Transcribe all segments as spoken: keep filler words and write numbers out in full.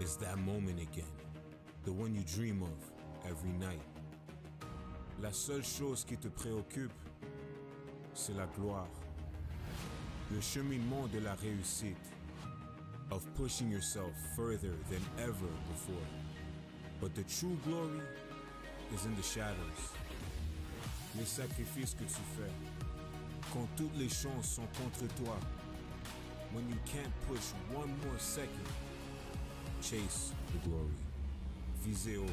It's that moment again, the one you dream of every night. La seule chose qui te préoccupe, c'est la gloire. Le cheminement de la réussite, of pushing yourself further than ever before. But the true glory is in the shadows. Les sacrifices que tu fais, quand toutes les chances sont contre toi, when you can't push one more second, chase the glory. Visez haut.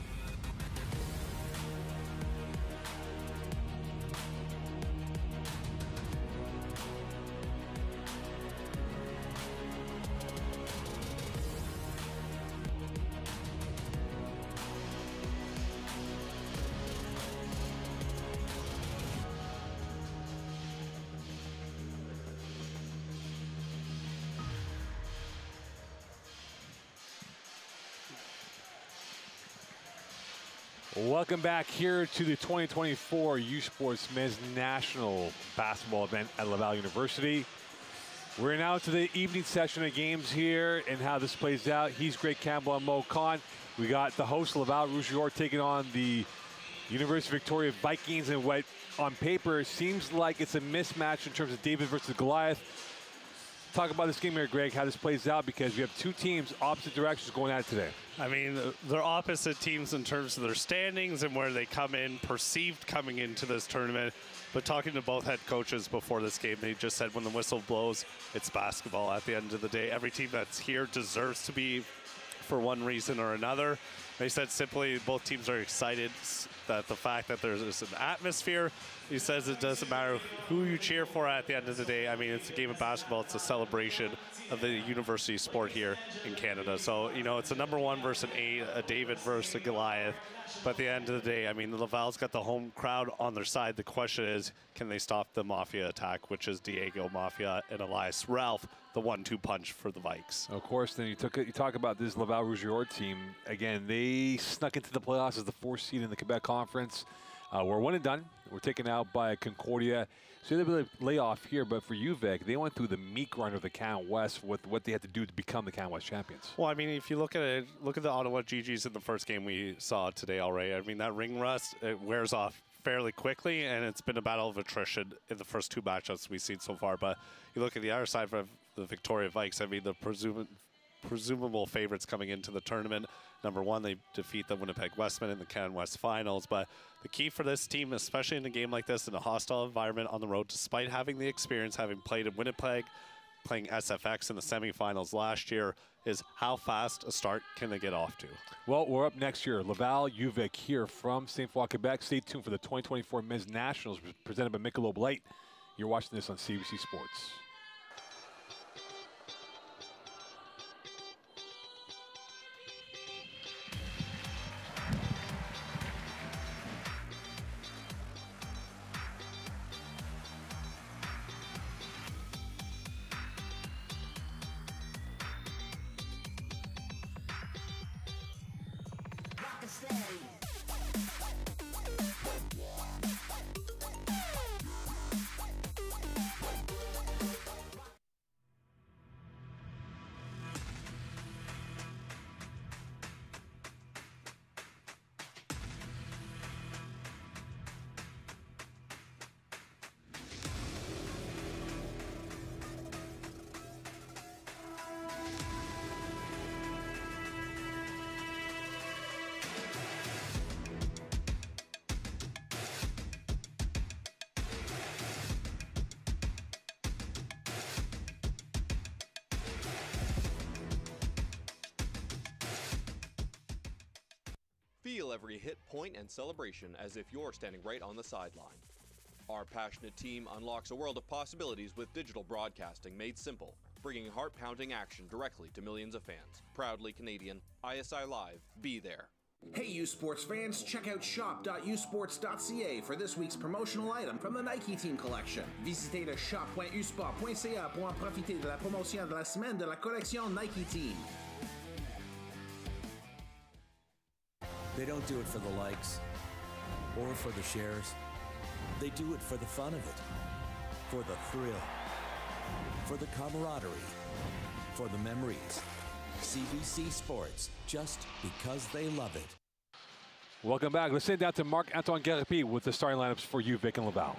Welcome back here to the twenty twenty-four U Sports Men's National Basketball event at Laval University. We're now to the evening session of games here and how this plays out. He's Greg Campbell and Mo Khan. We got the host Laval Rouge et Or taking on the University of Victoria Vikings, and what on paper seems like it's a mismatch in terms of David versus Goliath. Talk about this game here, Greg, how this plays out, because we have two teams opposite directions going at it today. I mean, they're opposite teams in terms of their standings and where they come in, perceived coming into this tournament. But talking to both head coaches before this game, they just said when the whistle blows, it's basketball at the end of the day. Every team that's here deserves to be for one reason or another. They said simply both teams are excited that the fact that there's an atmosphere. He says it doesn't matter who you cheer for at the end of the day. I mean, it's a game of basketball. It's a celebration of the university sport here in Canada. So, you know, it's a number one versus an eight, a David versus a Goliath. But at the end of the day, I mean, Laval's got the home crowd on their side. The question is, can they stop the Maffia attack, which is Diego Maffia and Elias Ralph, the one two punch for the Vikes. Of course, then you, took it, you talk about this Laval Rouge et Or team. Again, they snuck into the playoffs as the fourth seed in the Quebec Conference. Uh, we're one and done. We're taken out by Concordia. So they had a bit of layoff here, but for U V I C, they went through the meat grinder of the Can West with what they had to do to become the Can West champions. Well, I mean, if you look at it, look at the Ottawa G Gs in the first game we saw today already. I mean, that ring rust, it wears off fairly quickly, and it's been a battle of attrition in the first two matchups we've seen so far. But you look at the other side for the Victoria Vikes, I mean, the presumed presumable favorites coming into the tournament. Number one, they defeat the Winnipeg Westmen in the Can West finals. But the key for this team, especially in a game like this, in a hostile environment on the road, despite having the experience, having played in Winnipeg, playing S F X in the semifinals last year, is how fast a start can they get off to? Well, we're up next year. Laval, U V I C here from Saint Foy, Quebec. Stay tuned for the twenty twenty-four Men's Nationals presented by Michelob Light. You're watching this on C B C Sports. Feel every hit, point, and celebration as if you're standing right on the sideline. Our passionate team unlocks a world of possibilities with digital broadcasting made simple, bringing heart-pounding action directly to millions of fans. Proudly Canadian, I S I Live, be there. Hey U Sports fans, check out shop dot u sports dot c a for this week's promotional item from the Nike Team Collection. Visitez le shop dot u sport dot c a pour en profiter de la promotion de la semaine de la collection Nike Team. They don't do it for the likes or for the shares. They do it for the fun of it, for the thrill, for the camaraderie, for the memories, C B C Sports, just because they love it. Welcome back. Let's send out to Marc-Antoine Garapi with the starting lineups for U Vic and Laval.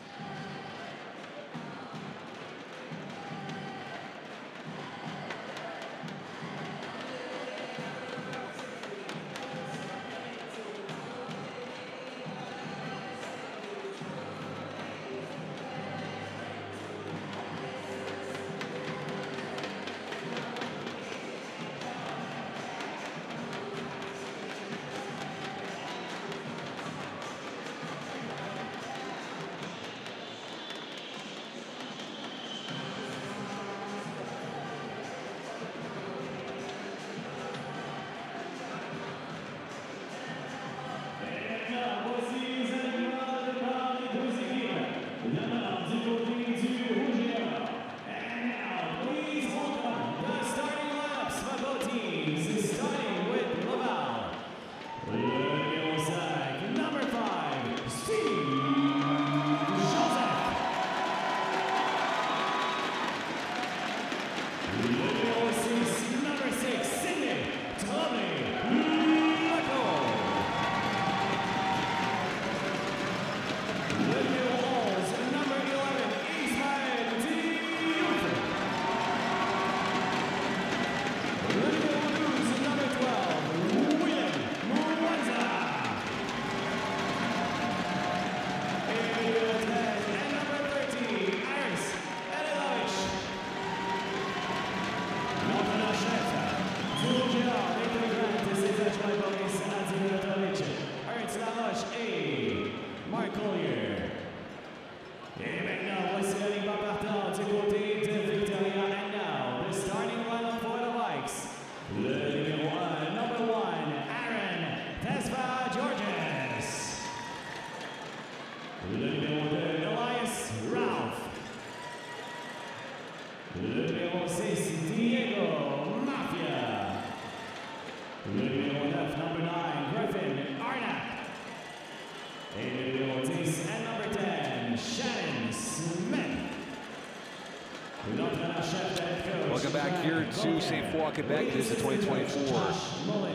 To Saint Foy, Quebec, is the twenty twenty-four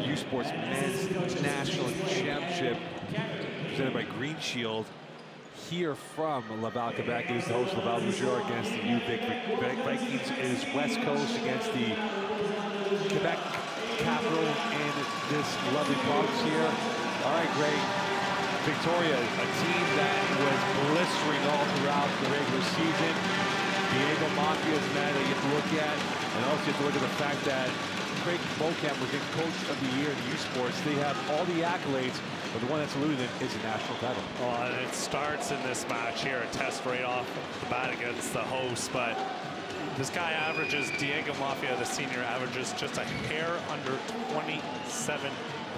U Sports Men's National Championship presented by Green Shield. Here from Laval, Quebec, is the host Laval Rouge et Or against the U Vic Vikings. It is West Coast against the Quebec capital in this lovely province here. All right, Greg. Victoria, a team that was blistering all throughout the regular season. Diego Maffia is a man that you have to look at, and also you have to look at the fact that Craig Volkamp was named Coach of the Year in U Sports. They have all the accolades, but the one that's eluded them is a national title. Well, and it starts in this match here, a test right off the bat against the host, but this guy averages, Diego Maffia, the senior, averages just a hair under twenty-seven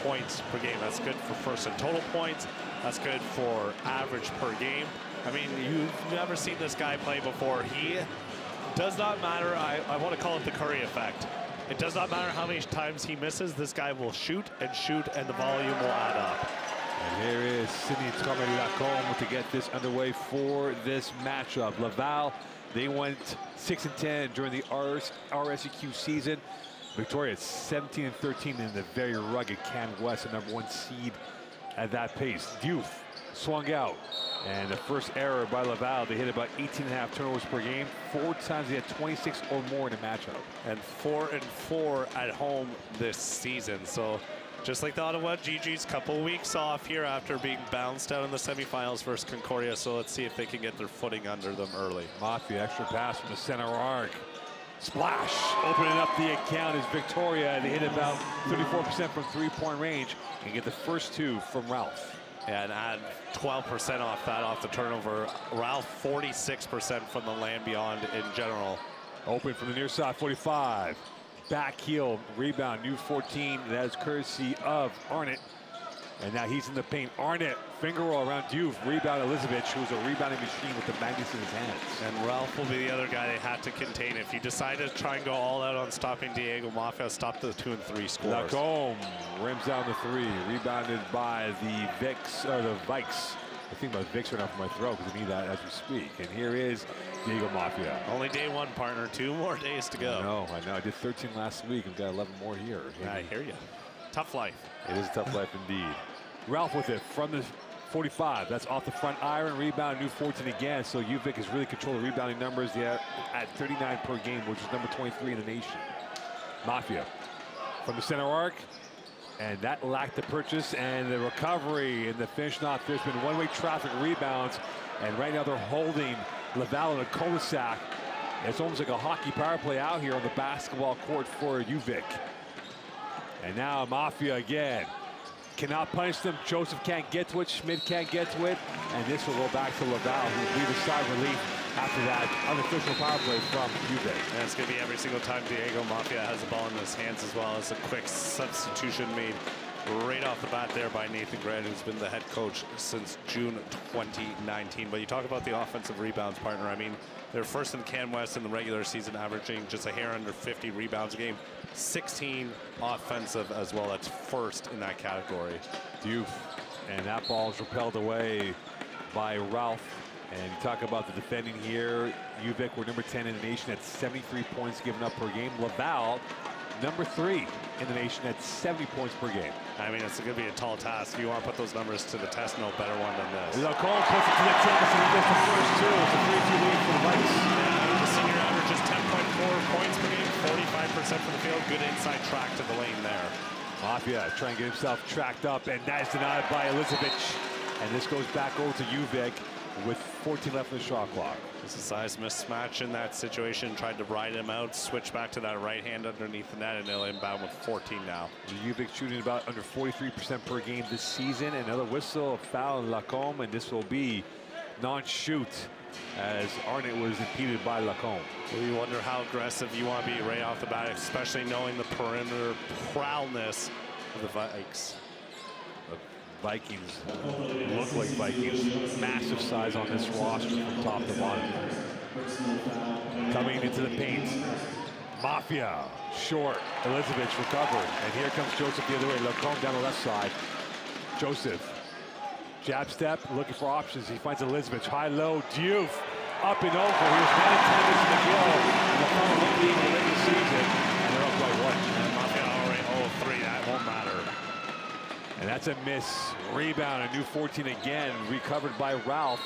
points per game. That's good for first and total points. That's good for average per game. I mean, you've never seen this guy play before. He does not matter. I, I want to call it the Curry effect. It does not matter how many times he misses. This guy will shoot and shoot, and the volume will add up. And here is Sidney Tremblay-Lacombe to get this underway for this matchup. Laval, they went six and ten during the R S E Q season. Victoria seventeen and thirteen in the very rugged Can West, the number one seed at that pace. Diouf swung out, and the first error by Laval, they hit about eighteen and a half turnovers per game. Four times they had twenty-six or more in a matchup. And four and four at home this season. So just like the Ottawa G Gs, couple weeks off here after being bounced out in the semifinals versus Concordia. So let's see if they can get their footing under them early. Maffia, extra pass from the center arc. Splash, opening up the account is Victoria. They hit about thirty-four percent from three-point range and get the first two from Ralph. And add twelve percent off that, off the turnover. Ralph, forty-six percent from the land beyond in general. Open from the near side, forty-five. Back heel, rebound, new fourteen. That is courtesy of Arnett. And now he's in the paint. Arnett, finger roll around Diouf. Rebound Ilizovic, who's a rebounding machine with the magnets in his hands. And Ralph will be the other guy they had to contain. If you decide to try and go all out on stopping Diego Maffia, stop the two and three scores. Lacombe rims down the three. Rebounded by the Vicks, or the Vikes. I think my Vicks went off my throat because I need that as we speak. And here is Diego Maffia. Only day one, partner. Two more days to go. I know, I know. I did thirteen last week and got eleven more here. Yeah, I hear you. Tough life. It is a tough life indeed. Ralph with it from the forty-five. That's off the front iron. Rebound, new fourteen again. So U Vic has really controlled the rebounding numbers yeah, at thirty-nine per game, which is number twenty-three in the nation. Maffia from the center arc. And that lacked the purchase and the recovery and the finish not. There's been one-way traffic rebounds. And right now they're holding Laval in a cul-de-sac. It's almost like a hockey power play out here on the basketball court for U Vic. And now Maffia again. Cannot punish them. Joseph can't get to it. Schmidt can't get to it. And this will go back to Laval, who will be the side relief after that unofficial power play from U Vic. And it's going to be every single time Diego Maffia has the ball in his hands, as well as a quick substitution made right off the bat there by Nathan Grant, who's been the head coach since June twenty nineteen. But you talk about the offensive rebounds, partner. I mean, they're first in Can West in the regular season, averaging just a hair under fifty rebounds a game. sixteen offensive as well. That's first in that category. Diouf, and that ball is repelled away by Ralph. And you talk about the defending here. U Vic were number ten in the nation at seventy-three points given up per game. Laval, number three in the nation at seventy points per game. I mean, it's going to be a tall task. If you want to put those numbers to the test, no better one than this. Lacombe puts it to the tennis and he gets the first two. It's a three two lead for the Vikes. And the senior average is ten point four points per game, forty-five percent from the field. Good inside track to the lane there. Maffia trying to get himself tracked up, and that is denied by Ilizovic. And this goes back over to U Vic with fourteen left in the shot clock. It's a size mismatch in that situation. Tried to ride him out, switch back to that right hand underneath the net, and they'll inbound with fourteen now. U Vic shooting about under forty-three percent per game this season. Another whistle, foul, Lacombe, and this will be non-shoot as Arnett was impeded by Lacombe. Well, you wonder how aggressive you want to be right off the bat, especially knowing the perimeter prowlness of the Vikes. Vikings look like Vikings. Massive size on this roster from top to bottom. Coming into the paint, Maffia short. Ilizovic recovered, and here comes Joseph the other way. Lacombe down the left side. Joseph jab step, looking for options. He finds Ilizovic high low. Diouf up and over. He was not intended to go. Lacombe won't be in the regular season, and they're up by one. And Maffia already oh three. That won't matter. And that's a miss. Rebound, a new fourteen again, recovered by Ralph.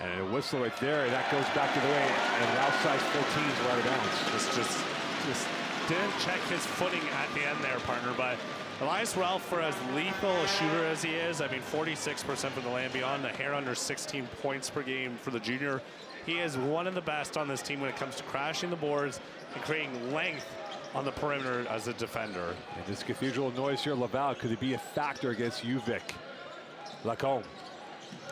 And a whistle right there, and that goes back to the way. And Ralph's size fourteen is right around. Just, just, just didn't check his footing at the end there, partner. But Elias Ralph, for as lethal a shooter as he is, I mean, forty-six percent from the land beyond, the hair under sixteen points per game for the junior. He is one of the best on this team when it comes to crashing the boards and creating length on the perimeter as a defender. And this cathedral noise here, Laval, could it be a factor against U Vic? Lacombe.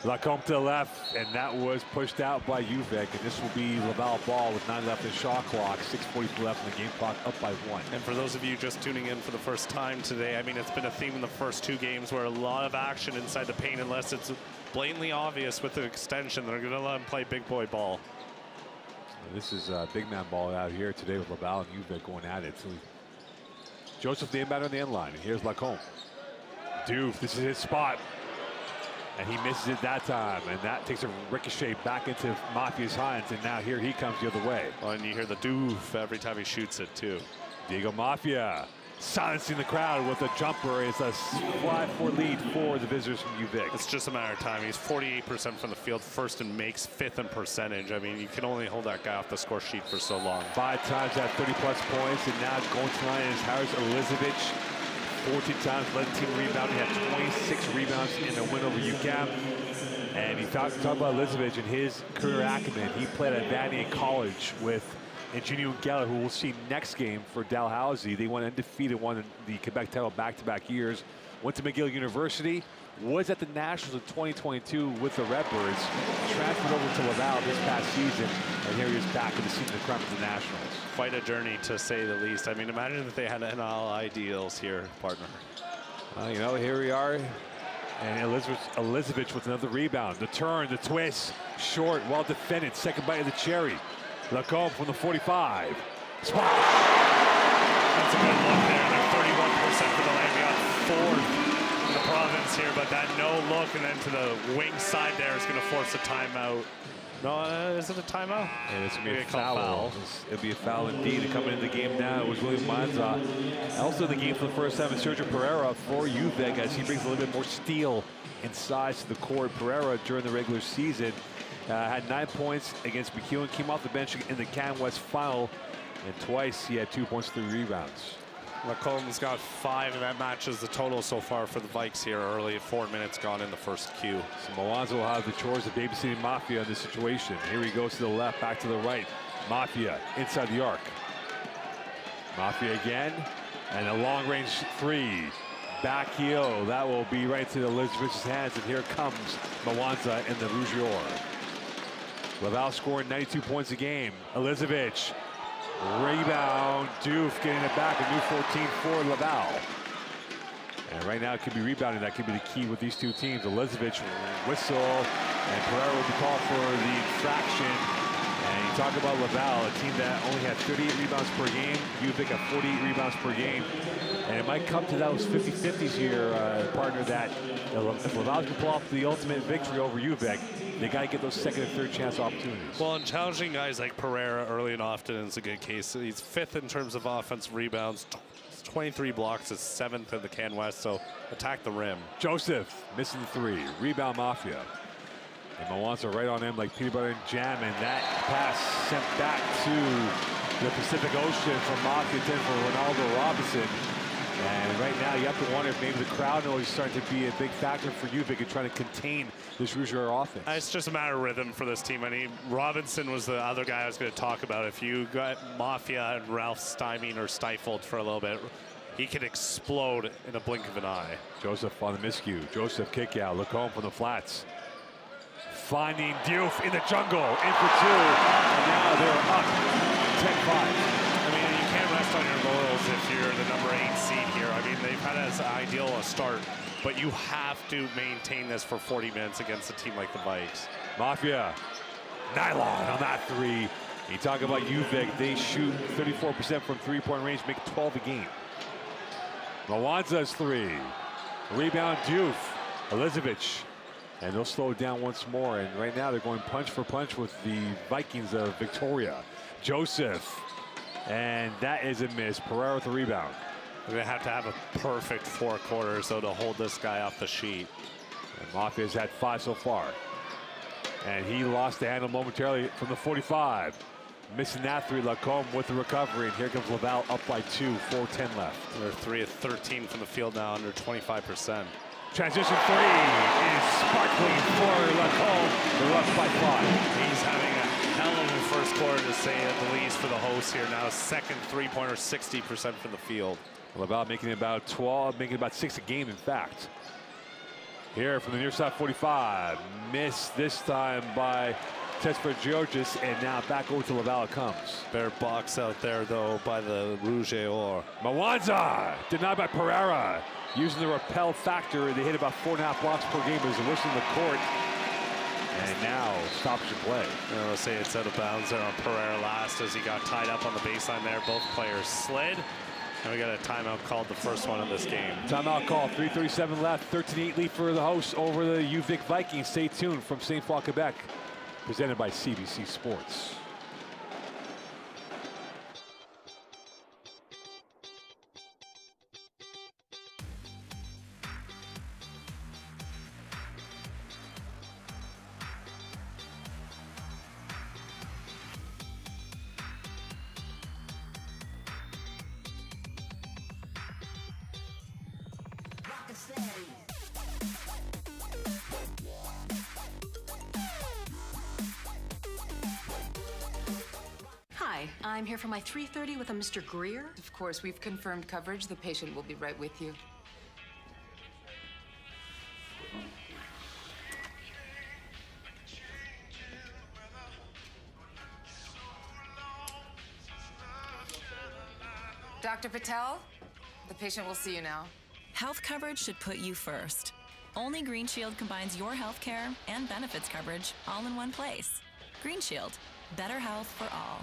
Lacombe to the left, and that was pushed out by U Vic, and this will be Laval ball with nine left in shot clock, six forty-two left in the game clock, up by one. And for those of you just tuning in for the first time today, I mean, it's been a theme in the first two games where a lot of action inside the paint, unless it's blatantly obvious with the extension, they're gonna let him play big boy ball. This is uh, big man ball out here today with Laval and U Vic going at it. So Joseph the inbound on the end line, and here's Lacombe. Diouf, this is his spot. And he misses it that time, and that takes a ricochet back into Maffia's hands, and now here he comes the other way. Oh, and you hear the Diouf every time he shoots it, too. Diego Maffia silencing the crowd with a jumper. It's a five four lead for the visitors from U Vic. It's just a matter of time. He's forty-eight percent from the field, first in makes, fifth in percentage. I mean, you can only hold that guy off the score sheet for so long. Five times at thirty plus points, and now going to line is Harris Ilizovic. fourteen times led team rebound. He had twenty-six rebounds in the win over U C A M. And he talked talk about Ilizovic and his career acumen. He played at Vanier College with Eugenio Geller, who we'll see next game for Dalhousie. They went undefeated, won the Quebec title back-to-back years. Went to McGill University, was at the Nationals in twenty twenty-two with the Redbirds, transferred over to Laval this past season, and here he is back in the season to crumb the Nationals. Quite a journey, to say the least. I mean, imagine if they had N L I deals here, partner. Uh, you know, here we are, and Ilizovic, Ilizovic with another rebound. The turn, the twist, short, well defended, second bite of the cherry. Lacombe from the forty-five. Spot. That's a good look there. They're thirty-one percent for the land beyond, fourth in the province here, but that no look and then to the wing side there is going to force a timeout. No, uh, is it a timeout? And it's going to be a foul. foul. It'll be a foul indeed. And coming into the game now, it was William Mwanza. Also in the game for the first time is Sergio Pereira for U V I C, as he brings a little bit more steel and size to the court. Pereira during the regular season uh, had nine points against McEwen, came off the bench in the Can West final, and twice he had two points, three rebounds. Lacombe's got five, and that matches the total so far for the Vikes here early. Four minutes gone in the first Q. So Mwanza will have the chores of babysitting Maffia in this situation. Here he goes to the left, back to the right. Maffia inside the arc. Maffia again, and a long-range three. Back heel, that will be right to the Elizabeth's hands, and here comes Mwanza in the Rouge et Or. Laval scoring ninety-two points a game. Ilizovic. Rebound, Diouf getting it back, a new fourteen for Laval. And right now it could be rebounding, that could be the key with these two teams. Ilizovic whistle, and Pereira will be called for the infraction. And you talk about Laval, a team that only had thirty-eight rebounds per game, U V I C had forty-eight rebounds per game. And it might come to those fifty fifties here, uh, partner, that if Laval can pull off the ultimate victory over U V I C, they got to get those second and third chance opportunities. Well, and challenging guys like Pereira early and often is a good case. He's fifth in terms of offense rebounds, twenty-three blocks, is seventh in the Can West, so attack the rim. Joseph missing three, rebound Maffia. And Mwanza right on him like peanut butter and jam, and that pass sent back to the Pacific Ocean from Maffia ten for Ronaldo Robinson. And right now, you have to wonder if maybe the crowd noise is starting to be a big factor for U V I C in trying to contain this Rouge et Or offense. It's just a matter of rhythm for this team. I mean, Robinson was the other guy I was going to talk about. If you got Maffia and Ralph stymied or stifled for a little bit, he could explode in a blink of an eye. Joseph on the miscue. Joseph kick out. Lacombe from the flats. Finding Diouf in the jungle. In for two. And now they're up ten five. On your laurels if you're the number eight seed here. I mean, they've had as ideal a start, but you have to maintain this for forty minutes against a team like the Vikes. Maffia, nylon on that three. You talk about U V I C, they shoot thirty-four percent from three-point range, make twelve a game. Mwanza's three. Rebound Diouf, Ilizovic. And they'll slow it down once more, and right now they're going punch for punch with the Vikings of Victoria. Joseph. And that is a miss. Pereira with the rebound. They're going to have to have a perfect four quarters, though, to hold this guy off the sheet. And Maffia's had five so far. And he lost the handle momentarily from the forty-five. Missing that three. Lacombe with the recovery. And here comes Laval up by two. four ten left. They're three of thirteen from the field now, under twenty-five percent. Transition three is sparkling for Lacombe. They're up by five. He's having a hell of a first quarter, to say at the least, for the hosts here. Now second three-pointer, sixty percent from the field. Laval making about twelve, making about six a game, in fact. Here from the near side, forty-five. Missed this time by Tesfa Georgis, and now back over to Laval it comes. Better box out there, though, by the Rouge et Or. Mwanza denied by Pereira. Using the rappel factor, they hit about four and a half blocks per game, but it's worse than the court. And now stops your play. I'll say it's out of bounds there on Pereira last, as he got tied up on the baseline there. Both players slid. And we got a timeout called, the first one in this game. Timeout call, three thirty-seven left, thirteen eight lead for the hosts over the U V I C Vikings. Stay tuned from Saint Paul, Quebec, presented by C B C Sports. I'm here for my three thirty with a Mister Greer. Of course, we've confirmed coverage. The patient will be right with you. Doctor Patel, the patient will see you now. Health coverage should put you first. Only Green Shield combines your health care and benefits coverage all in one place. Green Shield, better health for all.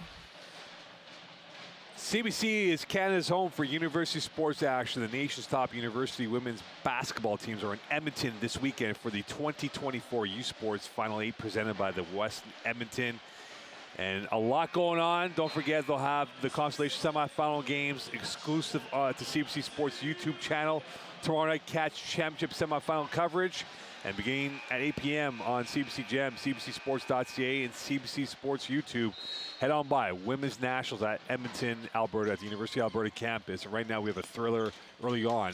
C B C is Canada's home for university sports action. The nation's top university women's basketball teams are in Edmonton this weekend for the twenty twenty-four U Sports Final Eight presented by the West Edmonton. And a lot going on. Don't forget, they'll have the Constellation semifinal games exclusive uh, to C B C Sports YouTube channel. Tomorrow night, catch championship semifinal coverage. And beginning at eight p m on C B C Gem, C B C sports dot C A, and C B C Sports YouTube. Head on by Women's Nationals at Edmonton, Alberta, at the University of Alberta campus. And right now we have a thriller early on.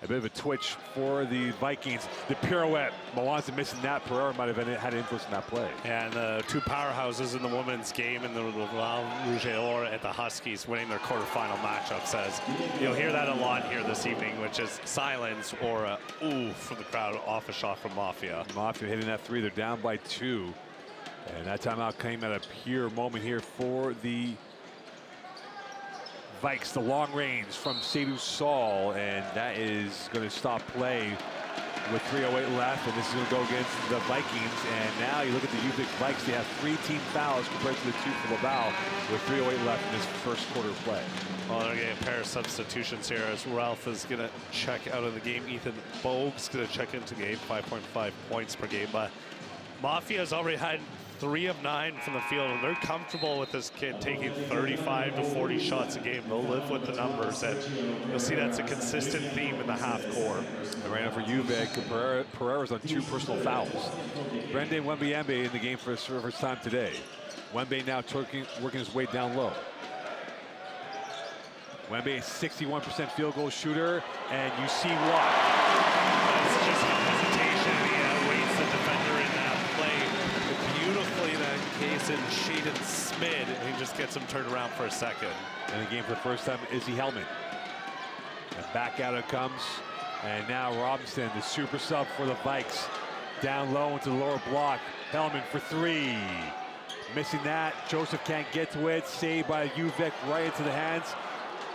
A bit of a twitch for the Vikings. The pirouette, Mwanza missing that. Pereira might have been, had influence in that play. And the uh, two powerhouses in the women's game, and the Laval Rouge et Or at the Huskies winning their quarterfinal matchup says, you'll hear that a lot here this evening, which is silence or a ooh from the crowd off a shot from Maffia. Maffia hitting that three. They're down by two. And that timeout came at a pure moment here for the Vikes. The long range from Seydou Saul, and that is going to stop play with three oh eight left, and this is going to go against the Vikings. And now you look at the U Vikes, they have three team fouls compared to the two for Laval with three oh eight left in this first quarter of play. Well, they're getting a pair of substitutions here as Ralph is going to check out of the game. Ethan Bogues going to check into the game, five point five points per game. But Maffia has already had three of nine from the field, and they're comfortable with this kid taking thirty-five to forty shots a game. They'll live with the numbers, and you'll see that's a consistent theme in the half court. And right now for Juve, Pereira's on two personal fouls. Brendan Wembe in the game for the first time today. Wembe now working, working his way down low. Wembe, sixty-one percent field goal shooter, and you see why. It's just hesitation. Shaden Smid, and he just gets him turned around for a second. And the game for the first time, Izzy Hellman. And back out it comes. And now Robinson, the super sub for the Vikes. Down low into the lower block. Hellman for three. Missing that. Joseph can't get to it. Saved by Uvic right into the hands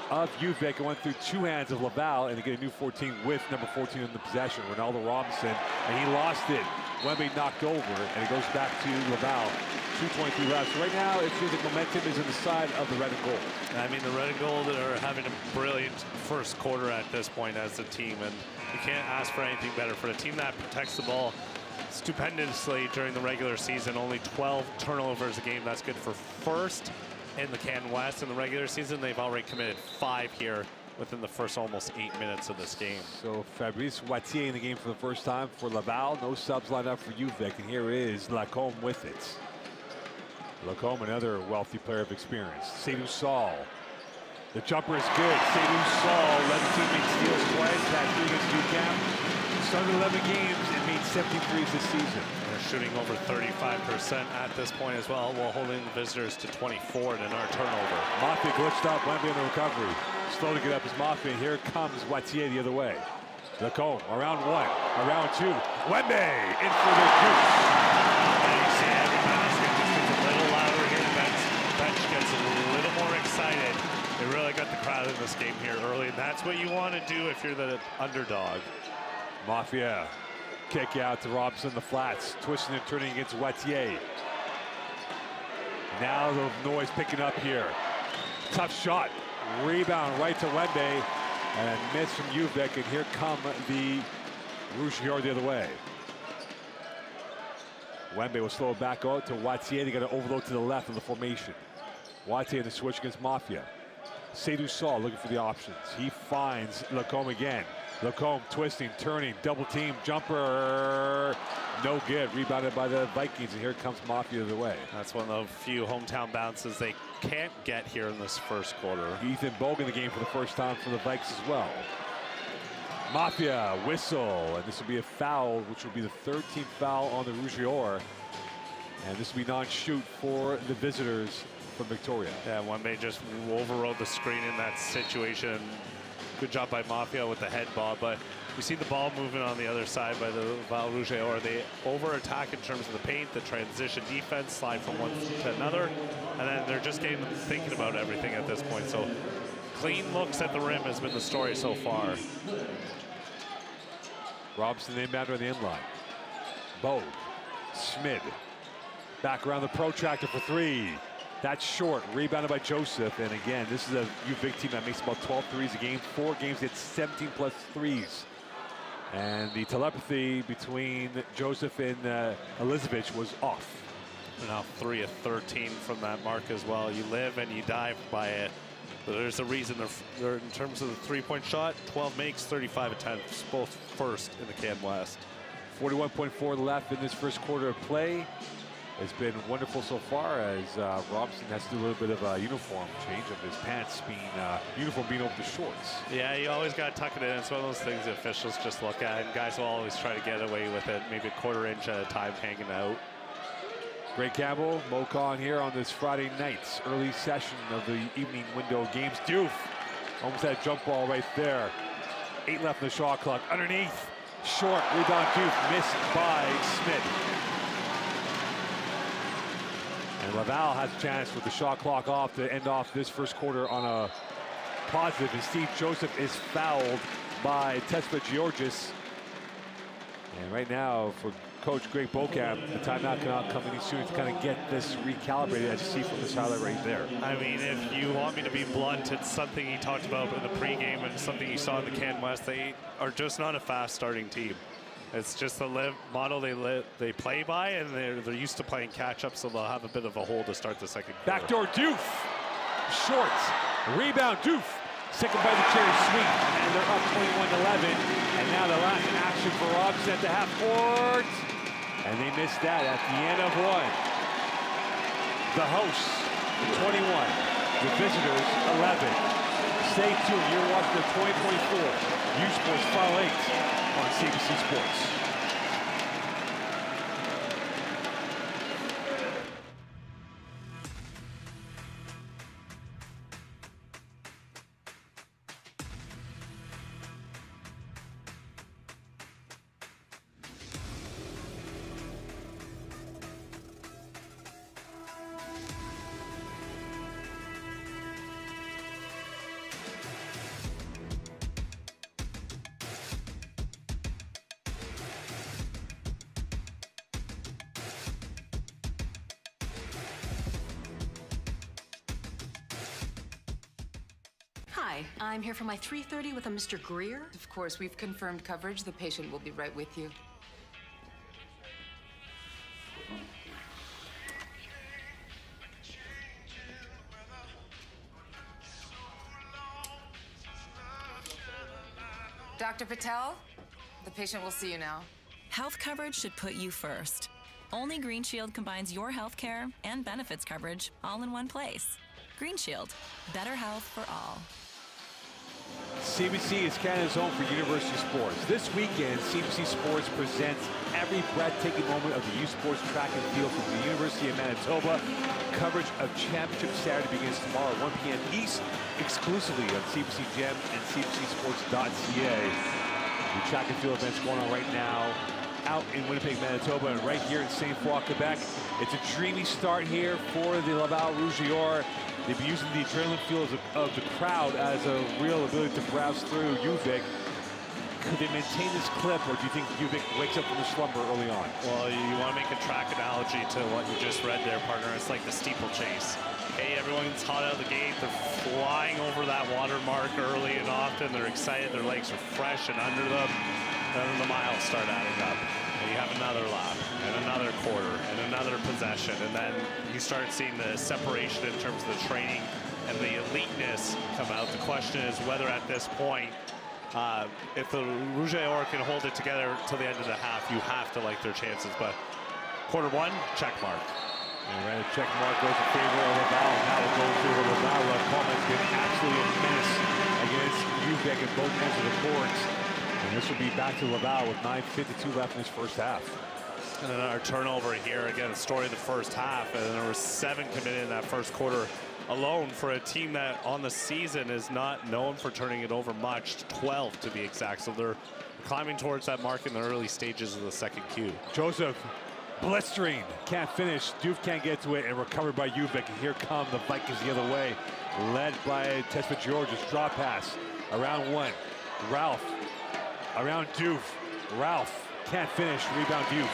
of Uvic. It went through two hands of Laval, and they get a new fourteen with number fourteen in the possession, Ronaldo Robinson. And he lost it. Wembe knocked over, and it goes back to Laval. two twenty-three left. So right now, it seems like momentum is on the side of the red and gold. I mean, the red and gold are having a brilliant first quarter at this point as a team, and you can't ask for anything better. For a team that protects the ball stupendously during the regular season, only twelve turnovers a game. That's good for first in the Can West. In the regular season, they've already committed five here within the first almost eight minutes of this game. So Fabrice Watier in the game for the first time for Laval. No subs lined up for Uvic, and here is Lacombe with it. Lacombe, another wealthy player of experience. Seydou Saul. The jumper is good. Seydou Saul, eleven teammates steals twice. That's three against U C A M. Started eleven games and made seventy-threes this season. They're shooting over thirty-five percent at this point as well, while holding the visitors to twenty-four in our turnover. Maffia glitched up. Wembe on the recovery. Slow to get up is Maffia. Here comes Watier the other way. Lacombe around one, around two. Wembe in for the juice. Excited. They really got the crowd in this game here early, and that's what you want to do if you're the underdog. Maffia kick out to Robinson, the flats, twisting and turning against Watier. Now the noise picking up here. Tough shot, rebound right to Wembe, and a miss from Uvic, and here come the Rouge et Or the other way. Wembe will slow back out to Watier. They got an overload to the left of the formation. Watier in the switch against Maffia. Seydou Saul looking for the options. He finds Lacombe again. Lacombe twisting, turning, double team, jumper. No good. Rebounded by the Vikings, and here comes Maffia the way. That's one of the few hometown bounces they can't get here in this first quarter. Ethan Bogues in the game for the first time for the Vikes as well. Maffia whistle, and this will be a foul, which will be the thirteenth foul on the Rouge et Or. And this will be non-shoot for the visitors from Victoria. Yeah, Wembe just overrode the screen in that situation. Good job by Maffia with the head ball, but you see the ball movement on the other side by the Laval Rouge et Or. They over-attack in terms of the paint, the transition defense, slide from one to another, and then they're just getting them thinking about everything at this point. So clean looks at the rim has been the story so far. Robinson, the inbounder on the inline. Bogues, Smid, back around the protractor for three. That's short, rebounded by Joseph. And again, this is a U Vic team that makes about twelve threes a game. Four games, it's seventeen plus threes. And the telepathy between Joseph and uh, Ilizovic was off. Now three of thirteen from that mark as well. You live and you die by it. But there's a reason they're, they're in terms of the three-point shot. twelve makes, thirty-five attempts, both first in the Can West. forty-one point four left in this first quarter of play. It's been wonderful so far as uh, Robinson has to do a little bit of a uniform change of his pants being, uh, uniform being over the shorts. Yeah, you always got to tuck it in. It's one of those things that officials just look at, and guys will always try to get away with it, maybe a quarter inch at a time hanging out. Greg Campbell, Mo Khan here on this Friday night's early session of the evening window games. Diouf, almost had a jump ball right there. Eight left in the shot clock. Underneath, short, rebound Diouf, missed by Smith. And Laval has a chance with the shot clock off to end off this first quarter on a positive. And Steve Joseph is fouled by Tesfa Georgis. And right now, for Coach Greg Volkamp, the timeout cannot come any sooner to kind of get this recalibrated, as you see from this highlight right there. I mean, if you want me to be blunt, it's something he talked about in the pregame and something you saw in the Can West. They are just not a fast starting team. It's just the live model they live, they play by, and they're, they're used to playing catch-up, so they'll have a bit of a hole to start the second quarter. Backdoor Diouf, short, rebound Diouf, second by the cherry sweep, and they're up twenty-one eleven, and now the last action for Robs at the half court, and they missed that at the end of one. The hosts, twenty-one, the visitors, eleven. Stay tuned, you're watching the twenty twenty-four U Sports Final eight. On C B C Sports. Hi, I'm here for my three thirty with a Mister Greer. Of course, we've confirmed coverage. The patient will be right with you. Doctor Patel, the patient will see you now. Health coverage should put you first. Only Green Shield combines your health care and benefits coverage all in one place. Green Shield, better health for all. C B C is Canada's home for university sports. This weekend, C B C Sports presents every breathtaking moment of the U Sports track and field from the University of Manitoba. Coverage of Championship Saturday begins tomorrow at one p m East, exclusively on C B C Gem and C B C sports dot c a. The track and field event's going on right now out in Winnipeg, Manitoba, and right here in Saint Foy, Quebec. It's a dreamy start here for the Laval Rouge et Or. They've been using the adrenaline fuel of the crowd as a real ability to browse through U Vic. Could they maintain this clip, or do you think U Vic wakes up from the slumber early on? Well, you want to make a track analogy to what you just read there, partner. It's like the steeplechase. Hey, everyone's hot out of the gate. They're flying over that watermark early and often. They're excited. Their legs are fresh and under them. Then the miles start adding up, and you have another lap, and another quarter, and another possession, and then you start seeing the separation in terms of the training and the eliteness come out. The question is whether at this point, uh, if the Rouge et Or can hold it together till the end of the half, you have to like their chances. But quarter one, check mark. And right, check mark goes in favor of Laval. Now we'll go through Laval. Laval has been absolutely a menace against U Vic at both ends of the courts. And this will be back to Laval with nine fifty-two left in this first half. And then our turnover here, again, the story of the first half. And there were seven committed in that first quarter alone for a team that on the season is not known for turning it over much, twelve to be exact. So they're climbing towards that mark in the early stages of the second Q. Joseph blistering, can't finish. Diouf can't get to it, and recovered by U Vic. And here come the Vikings the other way, led by Tesfa Georgis. Draw pass around one. Ralph. Around Diouf, Ralph can't finish, rebound Diouf.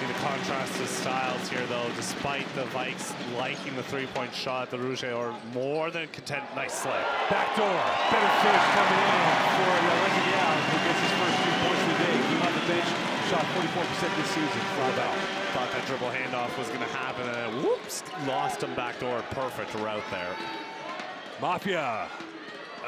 See the contrast of styles here, though, despite the Vikes liking the three-point shot at the Rouge et Or, more than content. Nice slip. Backdoor. Better finish coming in for Leguiel, who gets his first three points of the day. He on the bench, shot forty-four percent this season. Five out. Thought that dribble handoff was going to happen, and then, whoops, lost him backdoor. Perfect route there. Maffia.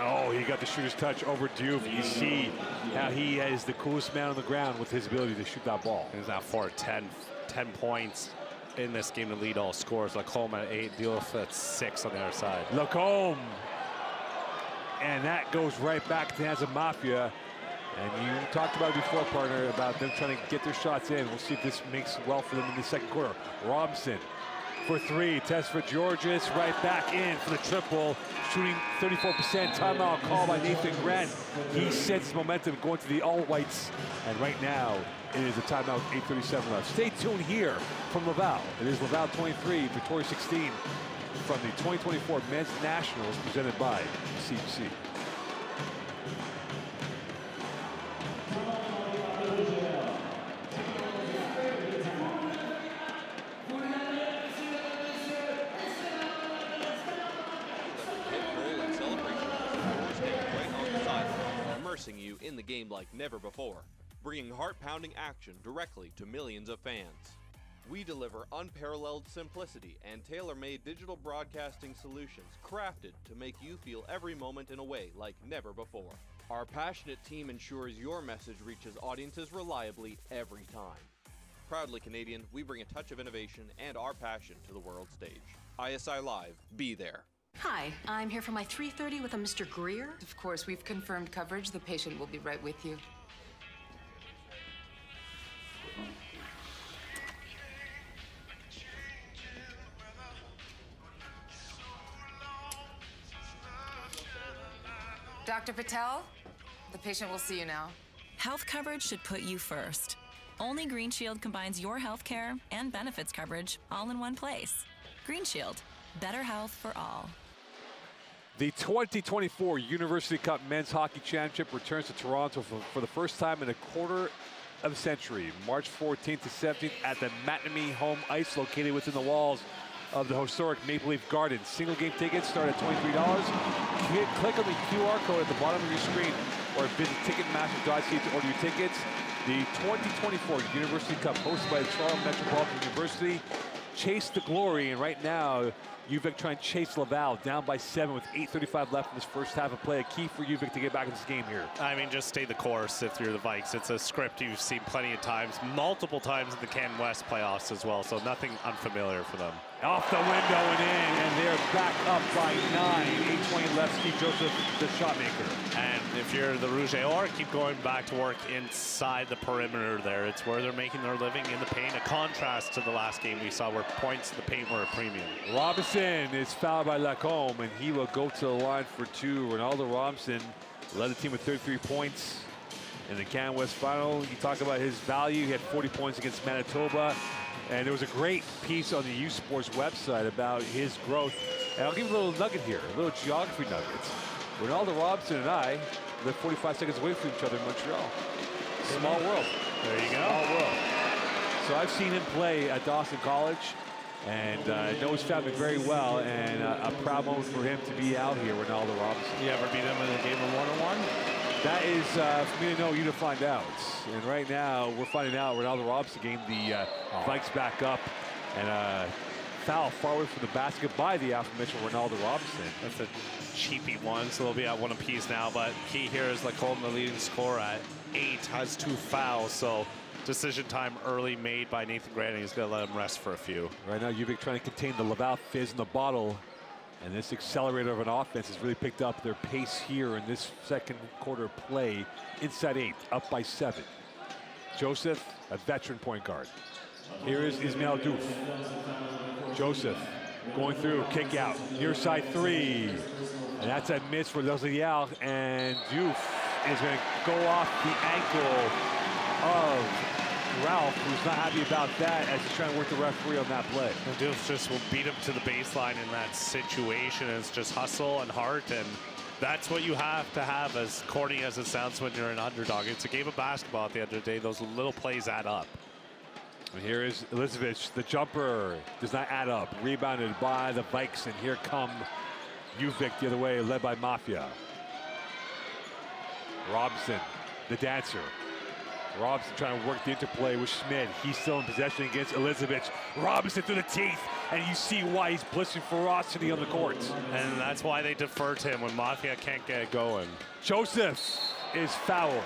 Oh, he got the shooter's touch over Diouf. You see how he is the coolest man on the ground with his ability to shoot that ball. He's out for ten, ten points in this game to lead all scores. Lacombe at eight, Diouf at six on the other side. Lacombe. And that goes right back to the hands of Maffia. And you talked about it before, partner, about them trying to get their shots in. We'll see if this makes well for them in the second quarter. Robinson. For three, Tesfa Georgis right back in for the triple, shooting thirty-four percent. Timeout call by Nathan Grant. He sets momentum going to the all-whites, and right now it is a timeout, eight thirty-seven left. Stay tuned here from Laval. It is Laval twenty-three, Victoria sixteen, from the twenty twenty-four Men's Nationals presented by C B C. You in the game like never before, bringing heart-pounding action directly to millions of fans. We deliver unparalleled simplicity and tailor-made digital broadcasting solutions crafted to make you feel every moment in a way like never before. Our passionate team ensures your message reaches audiences reliably every time. Proudly Canadian, we bring a touch of innovation and our passion to the world stage. I S I Live, be there. Hi, I'm here for my three thirty with a Mister Greer. Of course, we've confirmed coverage. The patient will be right with you. Doctor Patel, the patient will see you now. Health coverage should put you first. Only Green Shield combines your health care and benefits coverage all in one place. Green Shield, better health for all. The twenty twenty-four University Cup Men's Hockey Championship returns to Toronto for, for the first time in a quarter of a century, March fourteenth to seventeenth at the Mattamy home ice located within the walls of the historic Maple Leaf Garden. Single game tickets start at twenty-three dollars. Click on the Q R code at the bottom of your screen or visit ticketmaster dot c a to order your tickets. The twenty twenty-four University Cup, hosted by the Toronto Metropolitan University, chase the glory, and right now U Vic trying to chase Laval down by seven with eight thirty-five left in this first half of play. A key for U Vic to get back in this game here. I mean, just stay the course if you're the Vikes. It's a script you've seen plenty of times, multiple times in the Can West playoffs as well, so nothing unfamiliar for them. Off the window and in, and they're back up by nine. eight twenty left, Steve Joseph, the shot maker. And if you're the Rouge et Or, keep going back to work inside the perimeter there. It's where they're making their living in the paint, a contrast to the last game we saw where points in the paint were a premium. Robinson is fouled by Lacombe, and he will go to the line for two. Ronaldo Robinson led the team with thirty-three points in the Can West final. You talk about his value. He had forty points against Manitoba, and there was a great piece on the U Sports website about his growth. And I'll give you a little nugget here, a little geography nugget. Ronaldo Robinson and I live forty-five seconds away from each other in Montreal. Small world. There you go. Small world. So I've seen him play at Dawson College. And uh, knows family very well, and uh, a proud moment for him to be out here, Ronaldo Robinson. You ever beat him in a game of one-on-one? That is uh, for me to know, you to find out. And right now, we're finding out Ronaldo Robinson gained the uh, Vikes back up, and uh, foul far away from the basket by the aforementioned Ronaldo Robinson. That's a cheapy one, so they'll be at one apiece now. But key here is Lacombe, the leading scorer at eight, has two fouls, so. Decision time early made by Nathan Grant, and he's going to let him rest for a few. Right now, U Vic trying to contain the Laval fizz in the bottle, and this accelerator of an offense has really picked up their pace here in this second quarter play. Inside eight, up by seven. Joseph, a veteran point guard. Here is Ismaël Diouf. Joseph going through, kick out, near side three. And that's a miss for Laval, and Diouf is going to go off the ankle of Ralph, who's not happy about that as he's trying to work the referee on that play. And Diouf just will beat him to the baseline in that situation. It's just hustle and heart, and that's what you have to have, as corny as it sounds when you're an underdog. It's a game of basketball at the end of the day. Those little plays add up. And here is Ilizovic, the jumper does not add up. Rebounded by the Vikes, and here come Uvic the other way, led by Maffia. Robinson, the dancer. Robinson trying to work the interplay with Schmidt. He's still in possession against Ilizovic. Robinson through the teeth, and you see why he's blistering ferocity on the court. And that's why they defer to him when Maffia can't get it going. Joseph is fouled.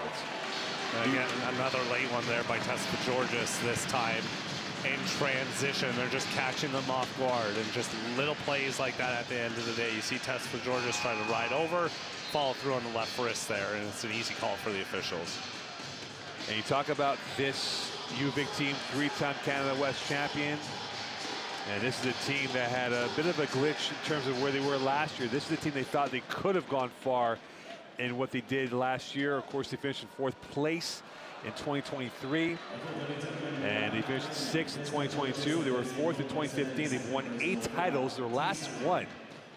And again, another late one there by Tesfa Georgis this time. In transition, they're just catching them off guard, and just little plays like that at the end of the day. You see Tesfa Georgis trying to ride over, follow through on the left wrist there, and it's an easy call for the officials. And you talk about this U Vic team, three-time Canada West champion. And this is a team that had a bit of a glitch in terms of where they were last year. This is the team they thought they could have gone far in what they did last year. Of course, they finished in fourth place in twenty twenty-three. And they finished sixth in twenty twenty-two. They were fourth in twenty fifteen. They've won eight titles. Their last one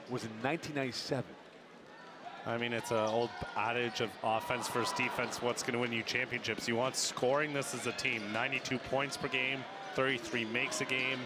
was in nineteen ninety-seven. I mean, it's an old adage of offense versus defense. What's going to win you championships? You want scoring this as a team. ninety-two points per game, thirty-three makes a game.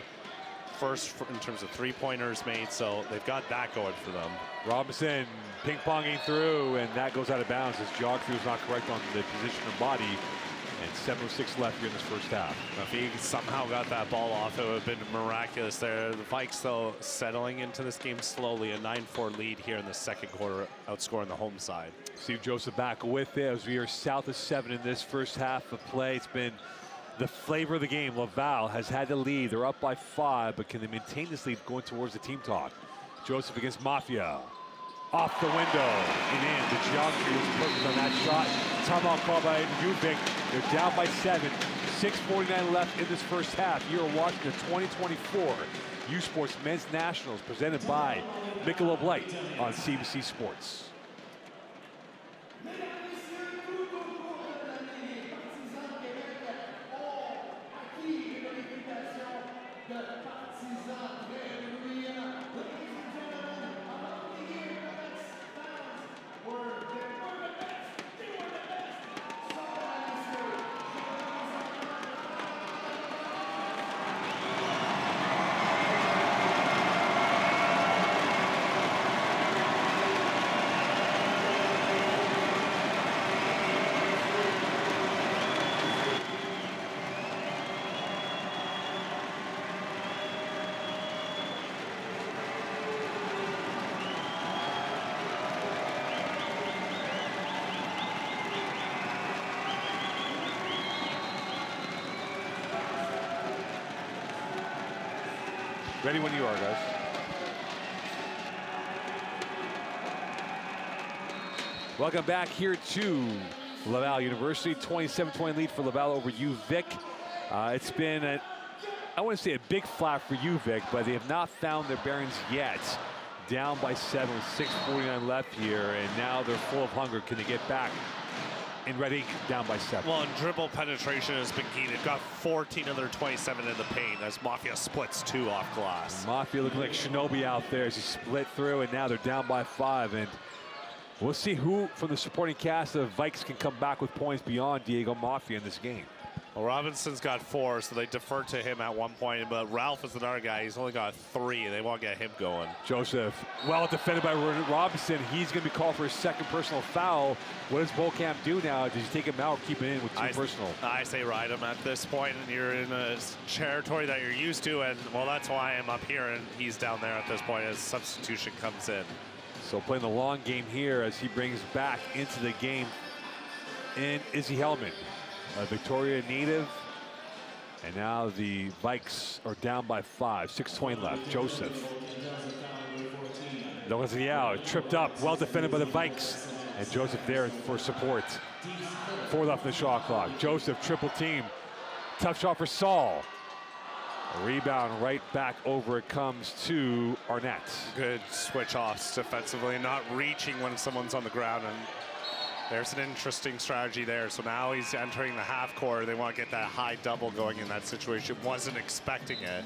First for, in terms of three-pointers made, so they've got that going for them. Robinson ping-ponging through, and that goes out of bounds. His geography was not correct on the position of body. And seven oh six left here in this first half. Now, if he somehow got that ball off, it would have been miraculous there. The Vikes, though, settling into this game slowly. A nine four lead here in the second quarter, outscoring the home side. Steve Joseph back with it as we are south of seven in this first half of play. It's been the flavor of the game. Laval has had the lead. They're up by five, but can they maintain this lead going towards the team talk? Joseph against Maffia. Off the window and in. The geography was perfect on that shot. Timeout call by Uvic. They're down by seven. six forty-nine left in this first half. You're watching the twenty twenty-four U Sports Men's Nationals presented by Michelob Light on C B C Sports. Ready when you are, guys. Welcome back here to Laval University. twenty-seven twenty lead for Laval over U Vic. Uh, it's been, a, I wouldn't say a big flap for U Vic, but they have not found their bearings yet. Down by seven, six forty-nine left here, and now they're full of hunger. Can they get back? And red ink down by seven. Well, and dribble penetration has been key. They've got fourteen of their twenty-seven in the paint as Maffia splits two off glass. Maffia looking like Shinobi out there as he split through, and now they're down by five. And we'll see who from the supporting cast of Vikes can come back with points beyond Diego Maffia in this game. Well, Robinson's got four, so they defer to him at one point, but Ralph is another guy. He's only got three. They won't get him going. Joseph, well defended by Robinson. He's going to be called for his second personal foul. What does Volkamp do now? Did you take him out or keep it in with two I, personal? I say ride him at this point, and you're in a territory that you're used to, and, well, that's why I'm up here, and he's down there at this point as substitution comes in. So playing the long game here as he brings back into the game in Izzy Hellman. A Victoria native, and now the Vikes are down by five. six twenty left. Joseph. Lozziao tripped up, well defended by the Vikes, and Joseph there for support. Four left in the shot clock. Joseph triple team, tough shot for Saul. A rebound right back over it comes to Arnett. Good switch offs defensively, not reaching when someone's on the ground. And there's an interesting strategy there. So now he's entering the half court. They want to get that high double going in that situation. Wasn't expecting it.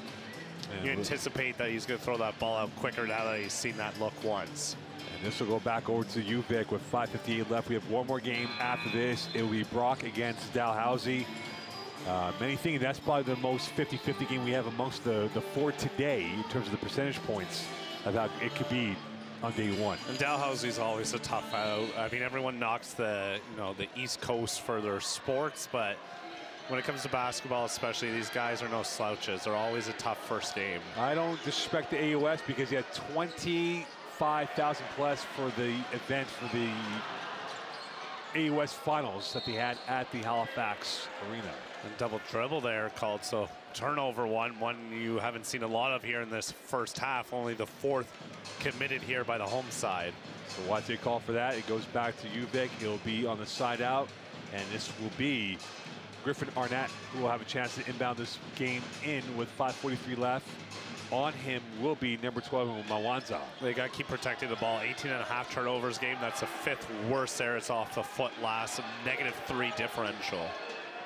And you anticipate that he's going to throw that ball out quicker now that he's seen that look once. And this will go back over to Uvic with five fifty-eight left. We have one more game after this. It will be Brock against Dalhousie. Uh, many think that's probably the most fifty fifty game we have amongst the, the four today in terms of the percentage points about it could be on day one. And Dalhousie's always a tough out. I mean, everyone knocks the, you know, the East Coast for their sports, but when it comes to basketball especially, these guys are no slouches. They're always a tough first game. I don't disrespect the A U S because you had twenty-five thousand plus for the event for the A U S finals that they had at the Halifax Arena. And double dribble there called, so turnover one, one you haven't seen a lot of here in this first half, only the fourth committed here by the home side. So Watier call for that, it goes back to Uvic, he'll be on the side out, and this will be Griffin Arnett, who will have a chance to inbound this game in with five forty-three left. On him will be number twelve, Mwanza. They got to keep protecting the ball. eighteen and a half turnovers game. That's the fifth worst there. It's off the foot last. Negative three differential.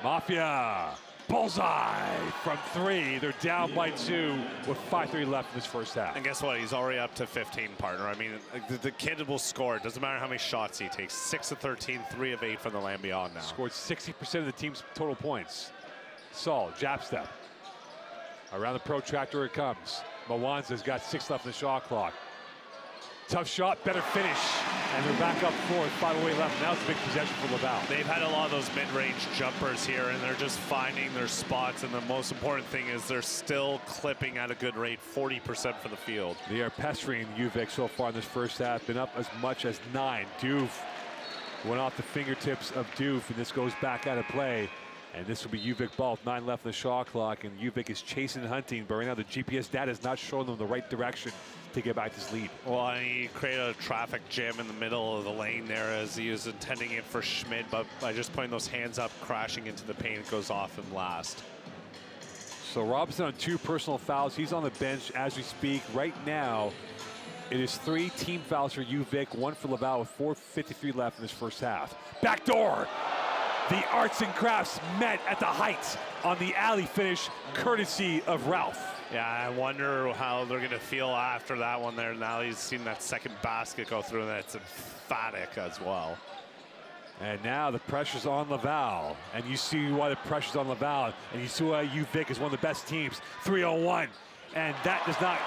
Maffia, bullseye from three. They're down yeah. by two with five three left in this first half. And guess what? He's already up to fifteen, partner. I mean, the, the kid will score. It doesn't matter how many shots he takes. six of thirteen, three of eight from the land beyond now. Scored sixty percent of the team's total points. Saul, jab step. Around the protractor it comes. Mwanza's got six left in the shot clock. Tough shot, better finish. And they're back up four, five away left. Now it's a big possession for Laval. They've had a lot of those mid-range jumpers here, and they're just finding their spots. And the most important thing is they're still clipping at a good rate, forty percent for the field. They are pestering Uvic so far in this first half. Been up as much as nine. Diouf went off the fingertips of Diouf, and this goes back out of play. And this will be Uvic ball, nine left in the shot clock, and Uvic is chasing and hunting, but right now the G P S data is not showing them the right direction to get back this lead. Well, and he created a traffic jam in the middle of the lane there as he was intending it for Schmidt, but by just putting those hands up, crashing into the paint, it goes off him last. So Robinson on two personal fouls. He's on the bench as we speak. Right now, it is three team fouls for Uvic, one for Laval with four fifty-three left in this first half. Backdoor! The arts and crafts met at the heights on the alley finish, courtesy of Ralph. Yeah, I wonder how they're going to feel after that one there. Now he's seen that second basket go through, and that's emphatic as well. And now the pressure's on Laval, and you see why the pressure's on Laval, and you see why Uvic is one of the best teams, three oh one. And that does not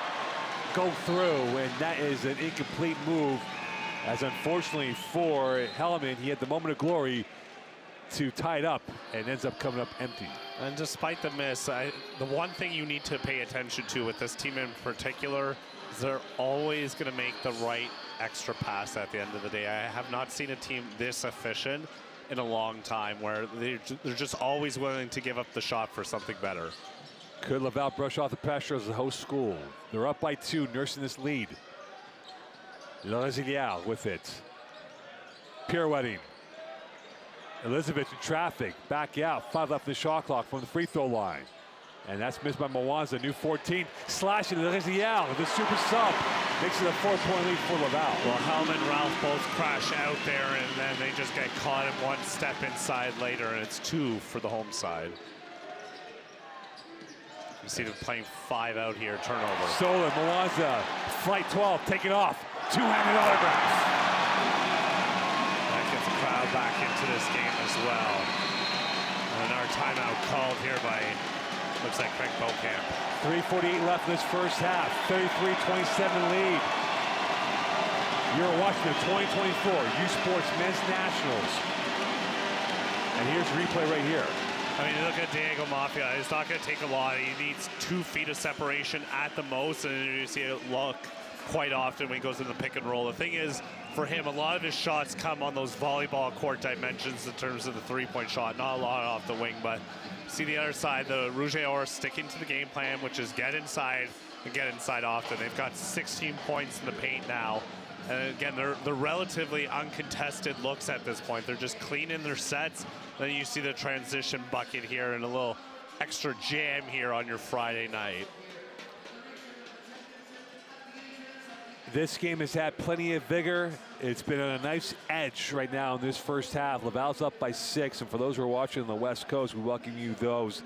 go through, and that is an incomplete move, as unfortunately for Hellman, he had the moment of glory to tie it up and ends up coming up empty. And despite the miss, I, the one thing you need to pay attention to with this team in particular is they're always going to make the right extra pass at the end of the day. I have not seen a team this efficient in a long time where they're, they're just always willing to give up the shot for something better. Could Laval brush off the pressure as the host school? They're up by two, nursing this lead. Lozilial with it. Pirouetting. Elizabeth in traffic, back out, five left in the shot clock from the free throw line. And that's missed by Mwanza, new fourteen, slashing to Rizial, the super sub, makes it a four-point lead for Laval. Well, Helm and Ralph both crash out there, and then they just get caught in one step inside later, and it's two for the home side. You see them playing five out here, turnover. Solon, Mwanza, flight twelve, take it off, two-handed autographs. Crowd back into this game as well. And our timeout called here by, looks like Craig Volkamp. three forty-eight left in this first half. thirty-three twenty-seven lead. You're watching the twenty twenty-four U Sports Men's Nationals. And here's the replay right here. I mean, look at Diego Maffia. It's not going to take a lot. He needs two feet of separation at the most. And you see it look quite often when he goes in the pick and roll. The thing is, for him, a lot of his shots come on those volleyball court dimensions in terms of the three-point shot. Not a lot off the wing, but see the other side, the Rouge et Or sticking to the game plan, which is get inside and get inside often. They've got sixteen points in the paint now. And again, they're, they're relatively uncontested looks at this point. They're just cleaning their sets. Then you see the transition bucket here and a little extra jam here on your Friday night. This game has had plenty of vigor. It's been on a nice edge right now in this first half. Laval's up by six, and for those who are watching on the West Coast, we welcome you those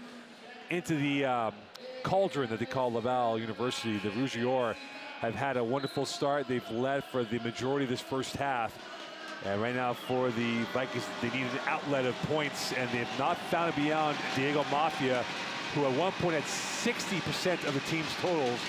into the um, cauldron that they call Laval University. The Rouge et Or have had a wonderful start. They've led for the majority of this first half, And right now for the Vikings, they need an outlet of points, and they've not found it beyond Diego Maffia, who at one point had sixty percent of the team's totals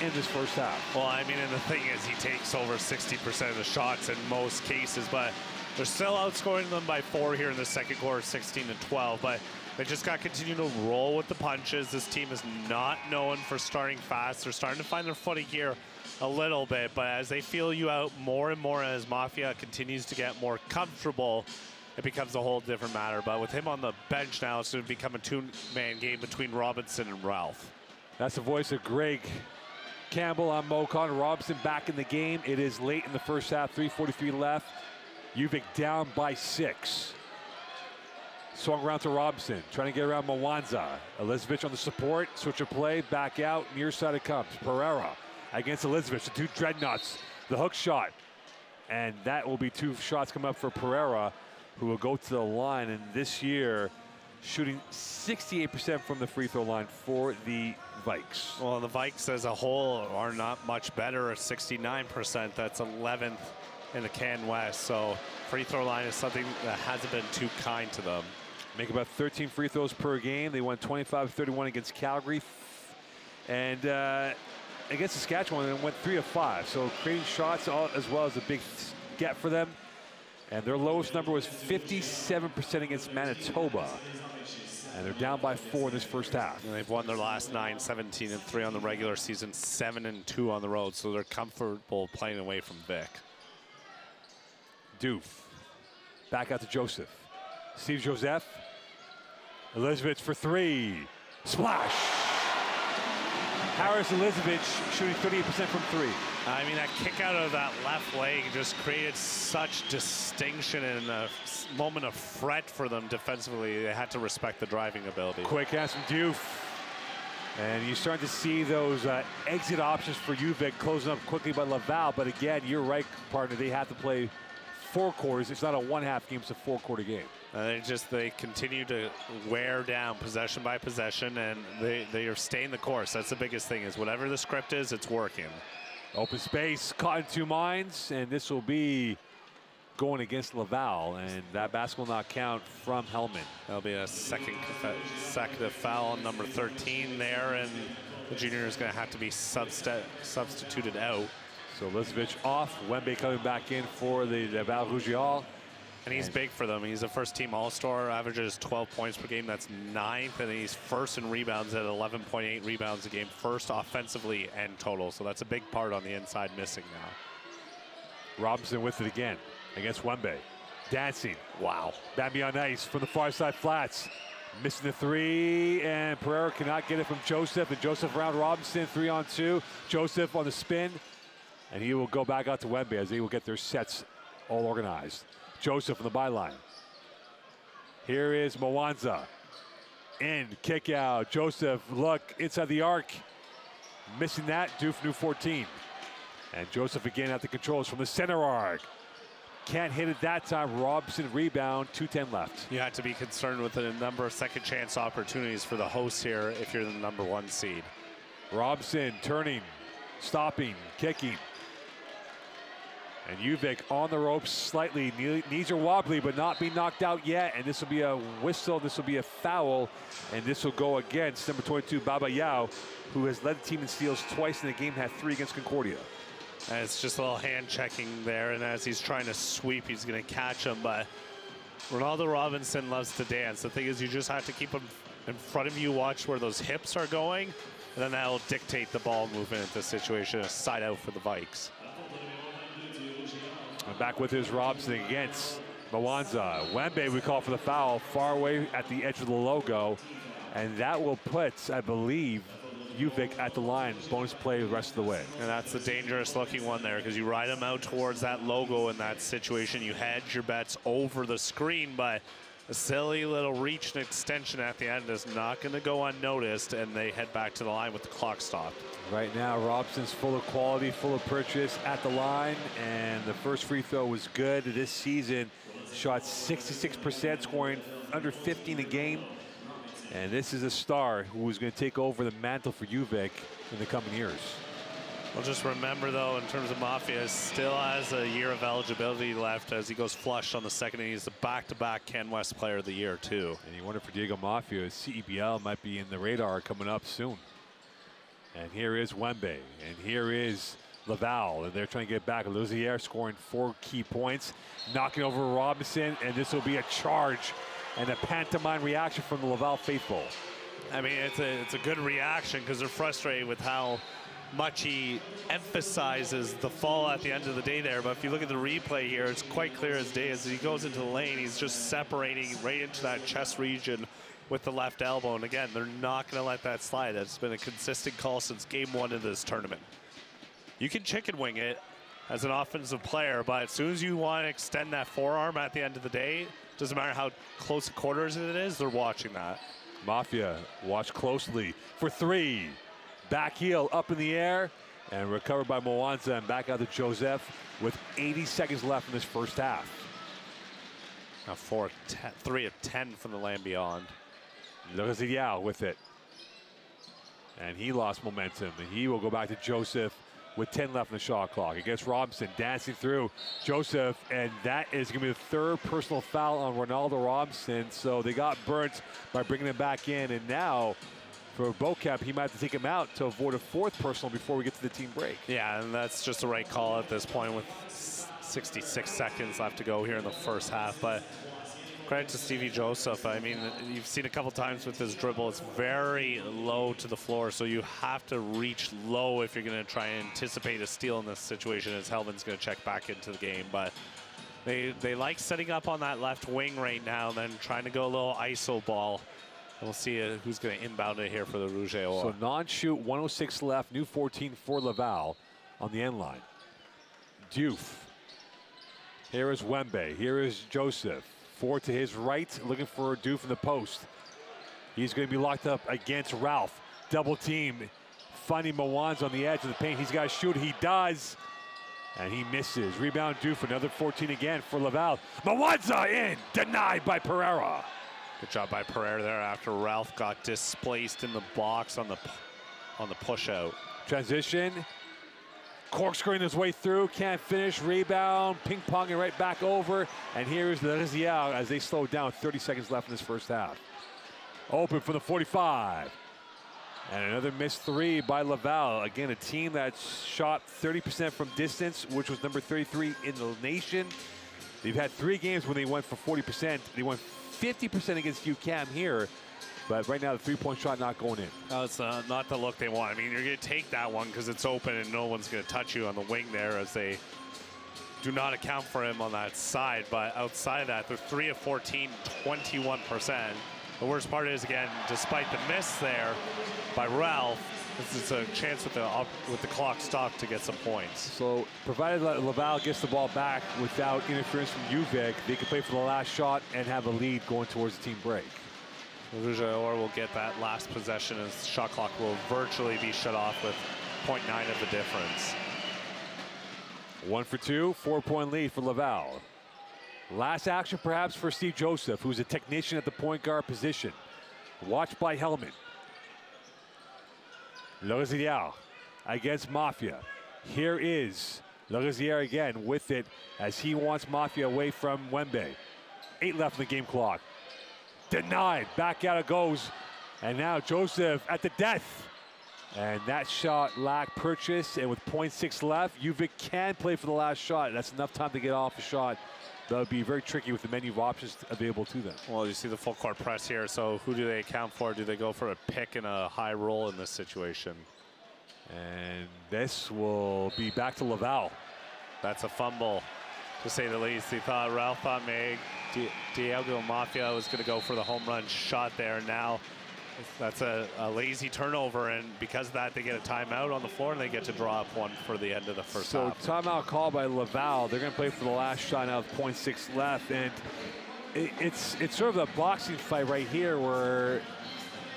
in this first half. Well, I mean, and the thing is, he takes over sixty percent of the shots in most cases, but they're still outscoring them by four here in the second quarter, sixteen to twelve, but they just got to continue to roll with the punches. This team is not known for starting fast. They're starting to find their footing here a little bit, but as they feel you out more and more, as Maffia continues to get more comfortable, it becomes a whole different matter. But with him on the bench now, it's going to become a two-man game between Robinson and Ralph. That's the voice of Greg Campbell on Mo Khan. Robinson back in the game. It is late in the first half, three forty-three left. Uvic down by six. Swung around to Robinson, trying to get around Mwanza. Ilizovic on the support, switch of play, back out, near side it comes. Pereira against Ilizovic, the two dreadnoughts, the hook shot. And that will be two shots come up for Pereira, who will go to the line, and this year shooting sixty-eight percent from the free throw line for the Vikes. Well, the Vikes as a whole are not much better at sixty-nine percent. That's eleventh in the Can West, so free throw line is something that hasn't been too kind to them. Make about thirteen free throws per game. They won twenty-five thirty-one against Calgary, and uh, against Saskatchewan, they went three of five. So creating shots all, as well as a big get for them. And their lowest number was fifty-seven percent against Manitoba. And they're down by four in this first half. And they've won their last nine, seventeen and three on the regular season, seven and two on the road. So they're comfortable playing away from Vic. Diouf. Back out to Joseph. Steve Joseph. Ilizovic for three. Splash! Harris Ilizovic shooting thirty-eight percent from three. I mean, that kick out of that left leg just created such distinction and a moment of fret for them defensively. They had to respect the driving ability. Quick pass from Diouf. And you start to see those uh, exit options for Uvic closing up quickly by Laval. But again, you're right, partner. They have to play four quarters. It's not a one-half game, it's a four-quarter game. And they just, they continue to wear down possession by possession, and they, they are staying the course. That's the biggest thing, is whatever the script is, it's working. Open space, caught in two minds, and this will be going against Laval, and that basket will not count from Hellman. That'll be a second consecutive foul on number thirteen there, and the junior is going to have to be subst substituted out. So Ilizovic off, Wembe coming back in for the Laval Rouge et Or. And he's big for them. He's a first-team All-Star, averages twelve points per game. That's ninth, and he's first in rebounds at eleven point eight rebounds a game, first offensively and total. So that's a big part on the inside missing now. Robinson with it again against Wembe. Dancing. Wow. Bambi on ice from the far side flats. Missing the three, and Pereira cannot get it from Joseph. And Joseph around Robinson, three on two. Joseph on the spin. And he will go back out to Wembe as he will get their sets all organized. Joseph on the byline. Here is Mwanza. In, kick out. Joseph, look, inside the arc. Missing that, Diouf, new fourteen. And Joseph again at the controls from the center arc. Can't hit it that time. Robinson rebound, two ten left. You have to be concerned with the number of second chance opportunities for the hosts here if you're the number one seed. Robinson turning, stopping, kicking. And Uvic on the ropes slightly. Knees are wobbly, but not being knocked out yet. And this will be a whistle. This will be a foul. And this will go against number twenty-two, Baba Yao, who has led the team in steals twice in the game, had three against Concordia. And it's just a little hand checking there. And as he's trying to sweep, he's going to catch him. But Ronaldo Robinson loves to dance. The thing is, you just have to keep him in front of you, watch where those hips are going. And then that'll dictate the ball movement at this situation. A side out for the Vikes. And back with his Robson against Mwanza. Wembe, we call for the foul, far away at the edge of the logo. And that will put, I believe, Uvic at the line. Bonus play the rest of the way. And that's the dangerous looking one there, because you ride him out towards that logo in that situation. You hedge your bets over the screen, but a silly little reach and extension at the end is not going to go unnoticed, and they head back to the line with the clock stopped. Right now, Robson's full of quality, full of purchase at the line, and the first free throw was good. This season, shot sixty-six percent, scoring under fifteen a game, and this is a star who is going to take over the mantle for Uvic in the coming years. Well, just remember, though, in terms of Maffia, still has a year of eligibility left as he goes flush on the second, and he's the back-to-back Can West Player of the Year, too. And you wonder for Diego Maffia, C E B L might be in the radar coming up soon. And here is Wembe, and here is Laval, and they're trying to get back. Lozier scoring four key points, knocking over Robinson, and this will be a charge and a pantomime reaction from the Laval faithful. I mean, it's a, it's a good reaction because they're frustrated with how much he emphasizes the fall at the end of the day there. But if you look at the replay here, it's quite clear as day. As he goes into the lane, he's just separating right into that chest region with the left elbow. And again, they're not going to let that slide. That's been a consistent call since game one of this tournament. You can chicken wing it as an offensive player, but as soon as you want to extend that forearm at the end of the day, doesn't matter how close quarters it is, they're watching that. Maffia, watch closely for three. Back heel up in the air and recovered by Mwanza and back out to Joseph with eighty seconds left in this first half. Now four, ten, three of ten from the land beyond. Lozier with it. And he lost momentum. And he will go back to Joseph with ten left in the shot clock. Against Robinson, dancing through Joseph. And that is going to be the third personal foul on Ronaldo Robinson. So they got burnt by bringing him back in. And now, for Volkamp, he might have to take him out to avoid a fourth personal before we get to the team break. Yeah, and that's just the right call at this point with sixty-six seconds left to go here in the first half. But credit to Stevie Joseph. I mean, you've seen a couple times with his dribble, it's very low to the floor, so you have to reach low if you're going to try and anticipate a steal in this situation, as Hellman's going to check back into the game. But they, they like setting up on that left wing right now, then trying to go a little iso ball. We'll see uh, who's going to inbound it here for the Rouge et Or. So non-shoot, one oh six left, new fourteen for Laval on the end line. Diouf. Here is Wembe. Here is Joseph. Four to his right, looking for Diouf in the post. He's going to be locked up against Ralph. Double team, finding Mwanza on the edge of the paint. He's got to shoot. He does, and he misses. Rebound Diouf. Another fourteen again for Laval. Mwanza in, denied by Pereira. Good job by Pereira there after Ralph got displaced in the box on the on the push out. Transition, corkscrewing his way through, can't finish, rebound, ping ponging right back over, and here's Leziao as they slow down, thirty seconds left in this first half. Open for the forty-five. And another missed three by Laval. Again, a team that shot thirty percent from distance, which was number thirty-three in the nation. They've had three games when they went for forty percent. They went fifty percent against U C A M here, but right now the three-point shot not going in. No, it's uh, not the look they want. I mean, you're going to take that one because it's open and no one's going to touch you on the wing there, as they do not account for him on that side. But outside of that, they're three of fourteen, twenty-one percent. The worst part is, again, despite the miss there by Ralph, this is a chance with the up, with the clock stopped to get some points. So provided that Laval gets the ball back without interference from U V I C, they can play for the last shot and have a lead going towards the team break. Rouge et Or will get that last possession as the shot clock will virtually be shut off with zero point nine of the difference. One for two, four-point lead for Laval. Last action perhaps for Steve Joseph, who's a technician at the point guard position. Watched by Hellman. Lozier against Maffia. Here is Lozier again with it as he wants Maffia away from Wembe. Eight left in the game clock. Denied. Back out it goes. And now Joseph at the death. And that shot lacked purchase. And with zero point six left, Uvic can play for the last shot. That's enough time to get off a shot. That would be very tricky with the menu of options available to them. Well, you see the full court press here, so who do they account for? Do they go for a pick and a high roll in this situation? And this will be back to Laval. That's a fumble, to say the least. He thought Ralph thought Meg, Diego Maffia was going to go for the home run shot there. Now that's a, a lazy turnover, and because of that, they get a timeout on the floor, and they get to draw up one for the end of the first so half. So timeout call by Laval. They're going to play for the last shot now with zero point six left, and it, it's it's sort of a boxing fight right here where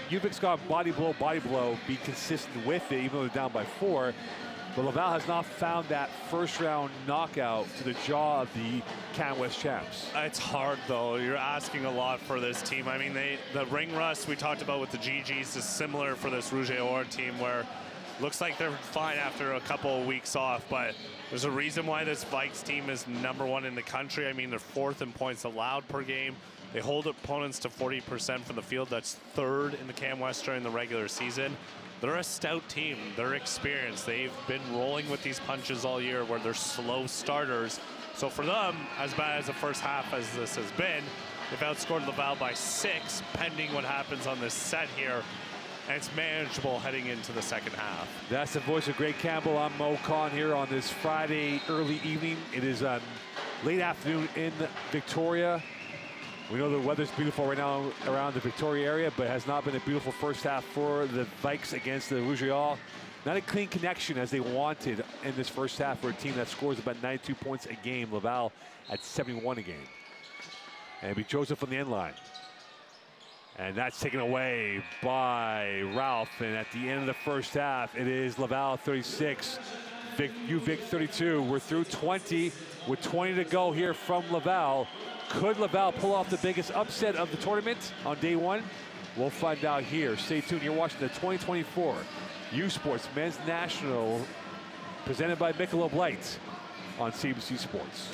Ubik's got body blow, body blow, be consistent with it, even though they're down by four. But Laval has not found that first-round knockout to the jaw of the Can West champs. It's hard, though. You're asking a lot for this team. I mean, they, the ring rust we talked about with the G Gs is similar for this Rouge et Or team, where looks like they're fine after a couple of weeks off, but there's a reason why this Vikes team is number one in the country. I mean, they're fourth in points allowed per game. They hold opponents to forty percent from the field. That's third in the Can West during the regular season. They're a stout team. They're experienced. They've been rolling with these punches all year where they're slow starters. So for them, as bad as the first half as this has been, they've outscored Laval by six, pending what happens on this set here. And it's manageable heading into the second half. That's the voice of Greg Campbell. I'm Mo Khan here on this Friday early evening. It is um, late afternoon in Victoria. We know the weather's beautiful right now around the Victoria area, but has not been a beautiful first half for the Vikes against the Rouge et Or. Not a clean connection as they wanted in this first half for a team that scores about ninety-two points a game. Laval at seventy-one a game. And it'll be Joseph on the end line. And that's taken away by Ralph. And at the end of the first half, it is Laval thirty-six, Vic, U Vic thirty-two. We're through twenty with twenty to go here from Laval. Could Laval pull off the biggest upset of the tournament on day one? We'll find out here. Stay tuned. You're watching the twenty twenty-four U Sports Men's National presented by Michelob Light on C B C Sports.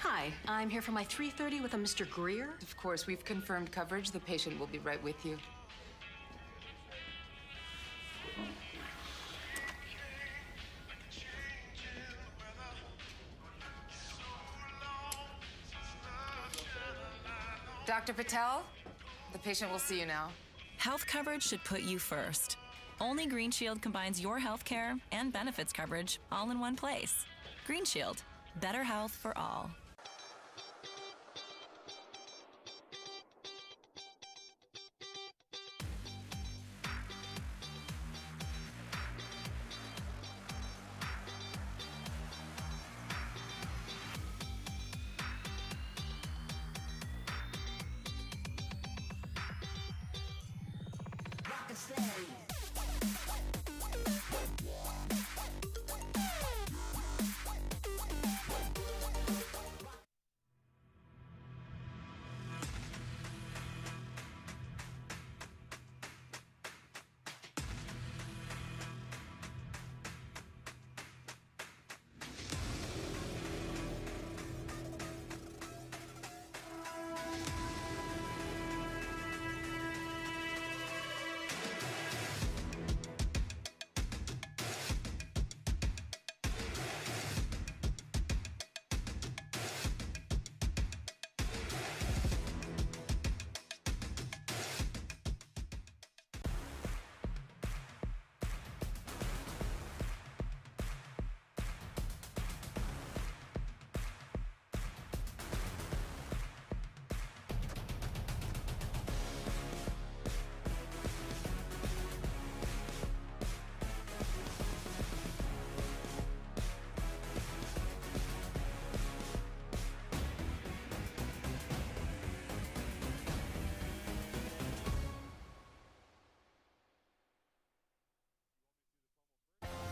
Hi, I'm here for my three thirty with a Mister Greer. Of course, we've confirmed coverage. The patient will be right with you. Doctor Patel, the patient will see you now. Health coverage should put you first. Only Green Shield combines your health care and benefits coverage all in one place. Green Shield, better health for all.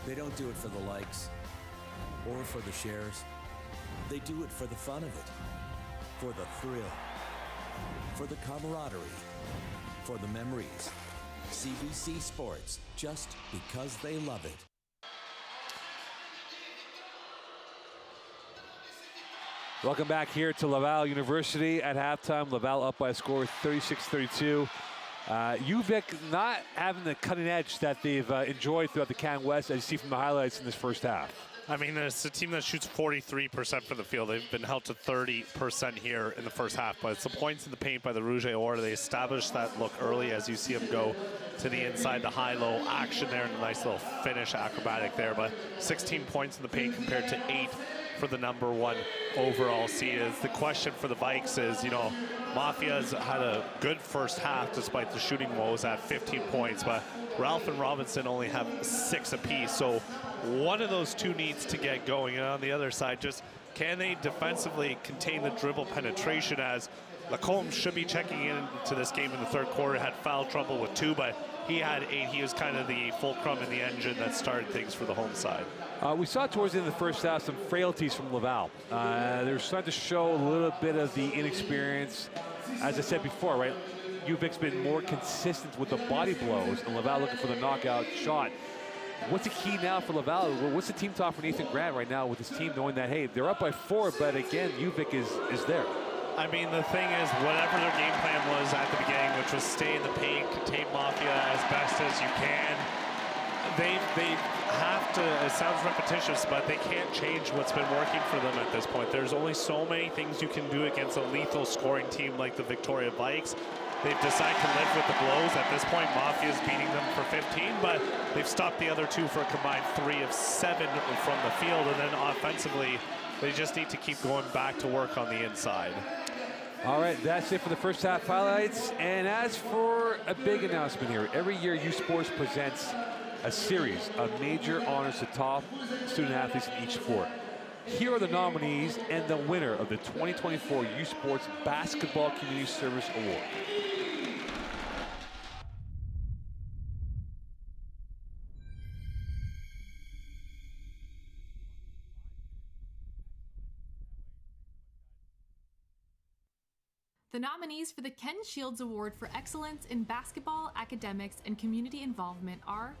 They don't do it for the likes or for the shares. They do it for the fun of it, for the thrill, for the camaraderie, for the memories. C B C Sports, just because they love it. Welcome back here to Laval University at halftime. Laval up by a score of thirty-six thirty-two. Uh, U Vic not having the cutting edge that they've uh, enjoyed throughout the Can West, as you see from the highlights in this first half. I mean, it's a team that shoots forty-three percent from the field. They've been held to thirty percent here in the first half, but it's the points in the paint by the Rouge et Or. They established that look early as you see them go to the inside, the high-low action there, and a nice little finish acrobatic there. But sixteen points in the paint compared to eight for the number one overall seed. The question for the Vikes is, you know, Maffia's had a good first half despite the shooting woes at fifteen points, but Ralph and Robinson only have six apiece. So one of those two needs to get going. And on the other side, just can they defensively contain the dribble penetration, as Lacombe should be checking into this game in the third quarter, had foul trouble with two, but he had eight. He was kind of the fulcrum in the engine that started things for the home side. Uh, we saw towards the end of the first half some frailties from Laval. Uh, they were starting to show a little bit of the inexperience. as I said before, right, U Vic's been more consistent with the body blows, and Laval looking for the knockout shot. What's the key now for Laval? What's the team talk for Nathan Grant right now with his team, knowing that, hey, they're up by four, but again, U Vic is, is there. I mean, the thing is, whatever their game plan was at the beginning, which was stay in the paint, contain Maffia as best as you can, they, they have to, it sounds repetitious, but they can't change what's been working for them at this point. There's only so many things you can do against a lethal scoring team like the Victoria Vikes. They've decided to live with the blows. At this point, Maffia's beating them for fifteen, but they've stopped the other two for a combined three of seven from the field. And then offensively, they just need to keep going back to work on the inside. All right, that's it for the first half highlights. And as for a big announcement here, every year U Sports presents a series of major honors to top student athletes in each sport. Here are the nominees and the winner of the twenty twenty-four U Sports Basketball Community Service Award. The nominees for the Ken Shields Award for Excellence in Basketball, Academics, and Community Involvement are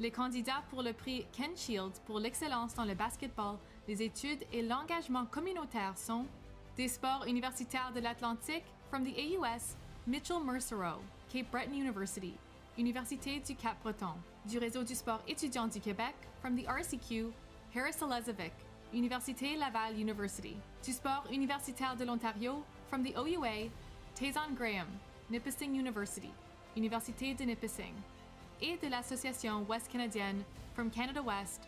les candidats pour le prix Ken Shields pour l'excellence dans le basketball, les études et l'engagement communautaire sont des sports universitaires de l'Atlantique, from the A U S, Mitchell Mercereau, Cape Breton University, Université du Cap-Breton, du Réseau du sport étudiant du Québec, from the R C Q, Harris Ilizovic, Université Laval University, du sport universitaire de l'Ontario, from the O U A, Tazon Graham, Nipissing University, Université de Nipissing, et de l'Association West Canadienne, from Canada West,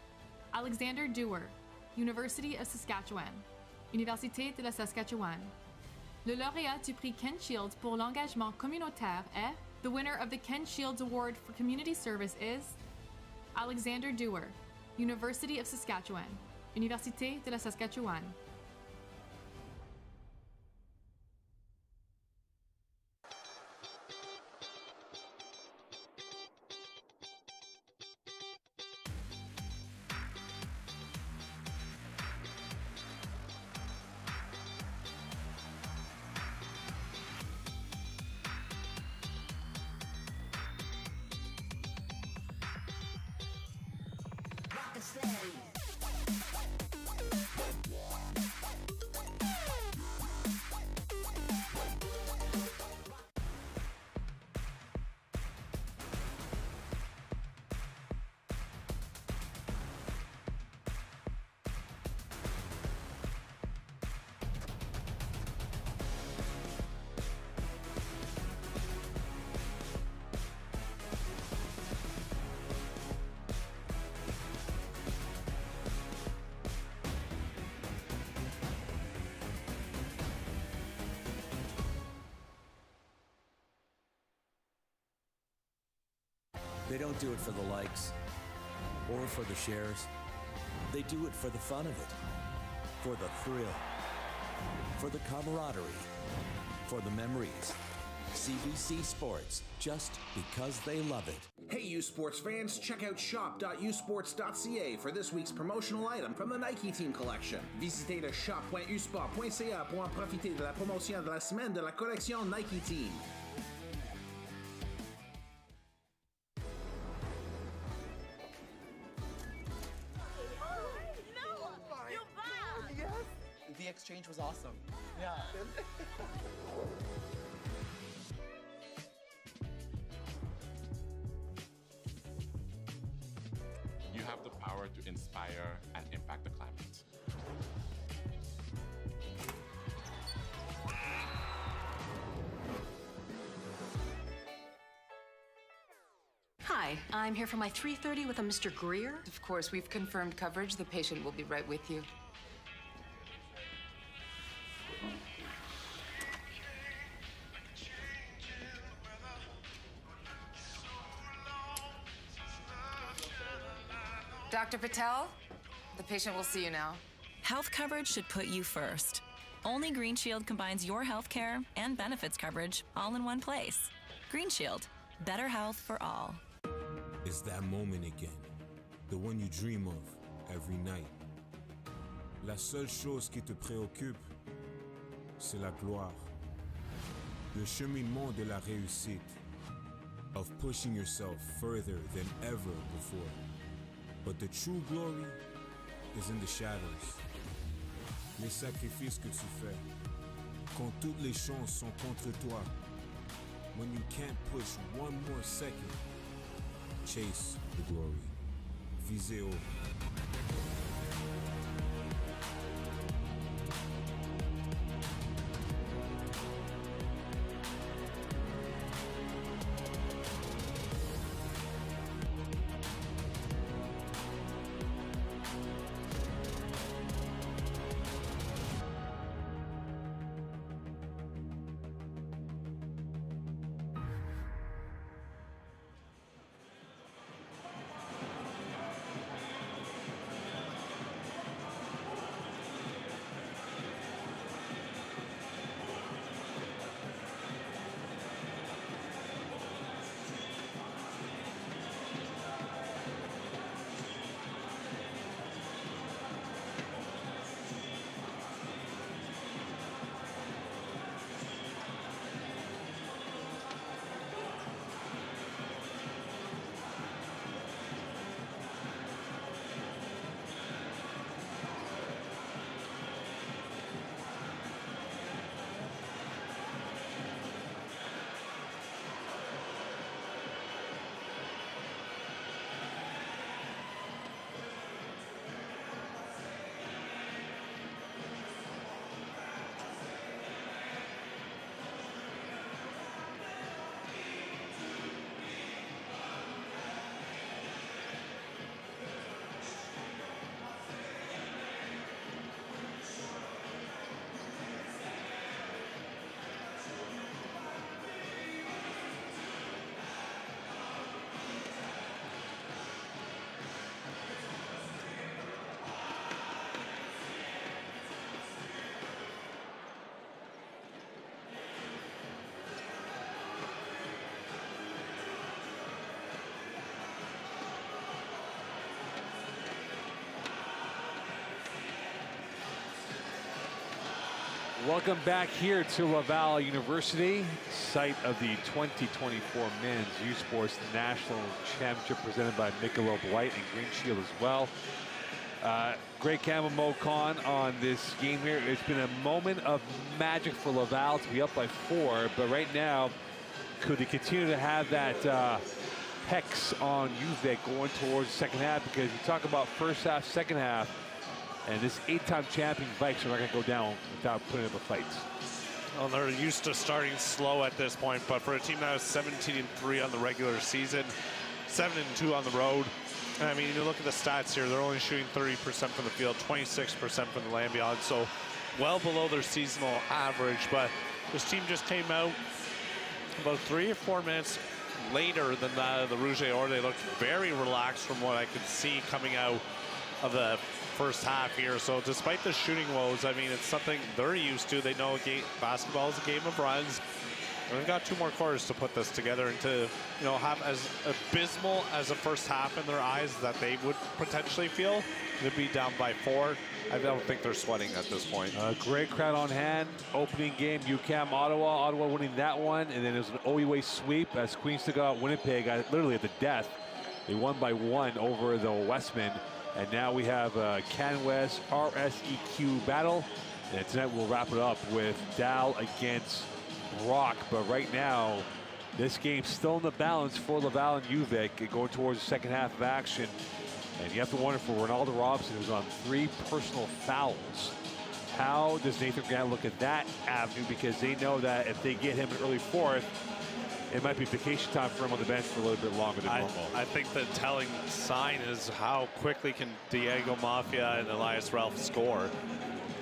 Alexander Dewar, University of Saskatchewan, Université de la Saskatchewan. Le lauréat du prix Ken Shields pour l'engagement communautaire est, the winner of the Ken Shields Award for Community Service is, Alexander Dewar, University of Saskatchewan, Université de la Saskatchewan. They don't do it for the likes or for the shares. They do it for the fun of it, for the thrill, for the camaraderie, for the memories. C B C Sports, just because they love it. Hey, U Sports fans, check out shop dot u sports dot c a for this week's promotional item from the Nike Team Collection. Visitez le shop dot u sport dot c a pour en profiter de la promotion de la semaine de la collection Nike Team. Was awesome. Yeah. You have the power to inspire and impact the climate. Hi, I'm here for my three thirty with a Mister Greer. Of course, we've confirmed coverage. The patient will be right with you. Doctor Patel, the patient will see you now. Health coverage should put you first. Only Green Shield combines your health care and benefits coverage all in one place. Green Shield, better health for all. It's that moment again, the one you dream of every night. La seule chose qui te préoccupe, c'est la gloire. le cheminement de la réussite, of pushing yourself further than ever before. But the true glory is in the shadows. Les sacrifices que tu fais, quand toutes les chances sont contre toi, when you can't push one more second, chase the glory. Visez haut. Welcome back here to Laval University, site of the twenty twenty-four Men's U Sports National Championship presented by Michelob Light and Green Shield as well. Uh, Greg Campbell, Mo Khan on this game here. It's been a moment of magic for Laval to be up by four, but right now, could they continue to have that uh, hex on U V I C going towards the second half? Because you talk about first half, second half, and this eight-time champion Vikes are not going to go down without putting up a fight. Well, they're used to starting slow at this point, but for a team that was seventeen and three on the regular season, seven and two on the road, I mean, you look at the stats here, they're only shooting thirty percent from the field, twenty-six percent from the land beyond, so well below their seasonal average. But this team just came out about three or four minutes later than the, the Rouge et Or. They looked very relaxed from what I could see coming out of the first half here. So despite the shooting woes, I mean, it's something they're used to. They know basketball is a game of runs. And we've got two more quarters to put this together and to, you know, have as abysmal as a first half in their eyes that they would potentially feel to be down by four. I don't think they're sweating at this point. A great crowd on hand. Opening game, U C A M Ottawa. Ottawa winning that one. And then it was an O U A sweep as Queens took out Winnipeg literally at the death. They won by one over the Westmen. And now we have a Can West R S E Q battle. And tonight we'll wrap it up with Dal against Rock. But right now, this game's still in the balance for Laval and U V I C going towards the second half of action. And you have to wonder for Ronaldo Robinson, who's on three personal fouls. How does Nathan Grant look at that avenue? Because they know that if they get him an early fourth, it might be vacation time for him on the bench for a little bit longer than normal. I, I think the telling sign is how quickly can Diego Maffia and Elias Ralph score.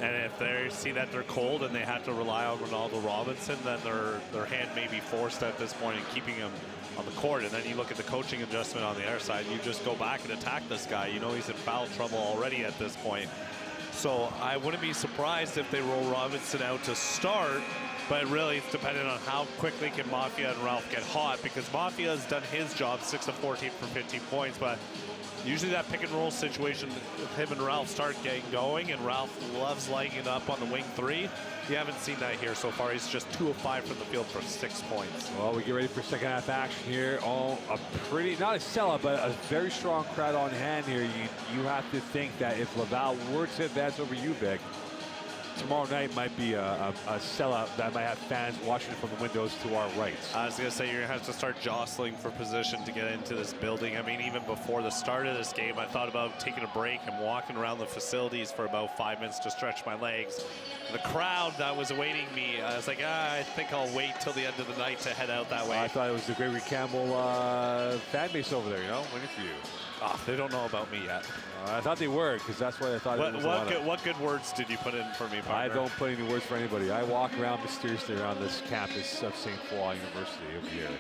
And if they see that they're cold and they have to rely on Ronaldo Robinson, then their their hand may be forced at this point in keeping him on the court. And then you look at the coaching adjustment on the other side. You just go back and attack this guy. You know he's in foul trouble already at this point. So I wouldn't be surprised if they roll Robinson out to start. But really, it's dependent on how quickly can Maffia and Ralph get hot, because Maffia has done his job, six of fourteen for fifteen points. But usually that pick and roll situation, if him and Ralph start getting going, and Ralph loves lighting it up on the wing three, You haven't seen that here so far. He's just two of five from the field for six points. Well, we get ready for second half action here. All a pretty, not a sellout, but a very strong crowd on hand here. You, you have to think that if Laval were to advance over U Vic, tomorrow night might be a, a, a sellout that might have fans watching from the windows to our right. I was going to say, you're going to have to start jostling for position to get into this building. I mean, even before the start of this game, I thought about taking a break and walking around the facilities for about five minutes to stretch my legs. The crowd that was awaiting me, I was like, ah, I think I'll wait till the end of the night to head out that way. I thought it was the Gregory Campbell uh, fan base over there, you know, waiting for you. Oh, they don't know about me yet. Uh, I thought they were, because that's why I thought what, it was what a lot good, of... What good words did you put in for me, partner? I don't put any words for anybody. I walk around mysteriously around this campus of Saint Foy University over here.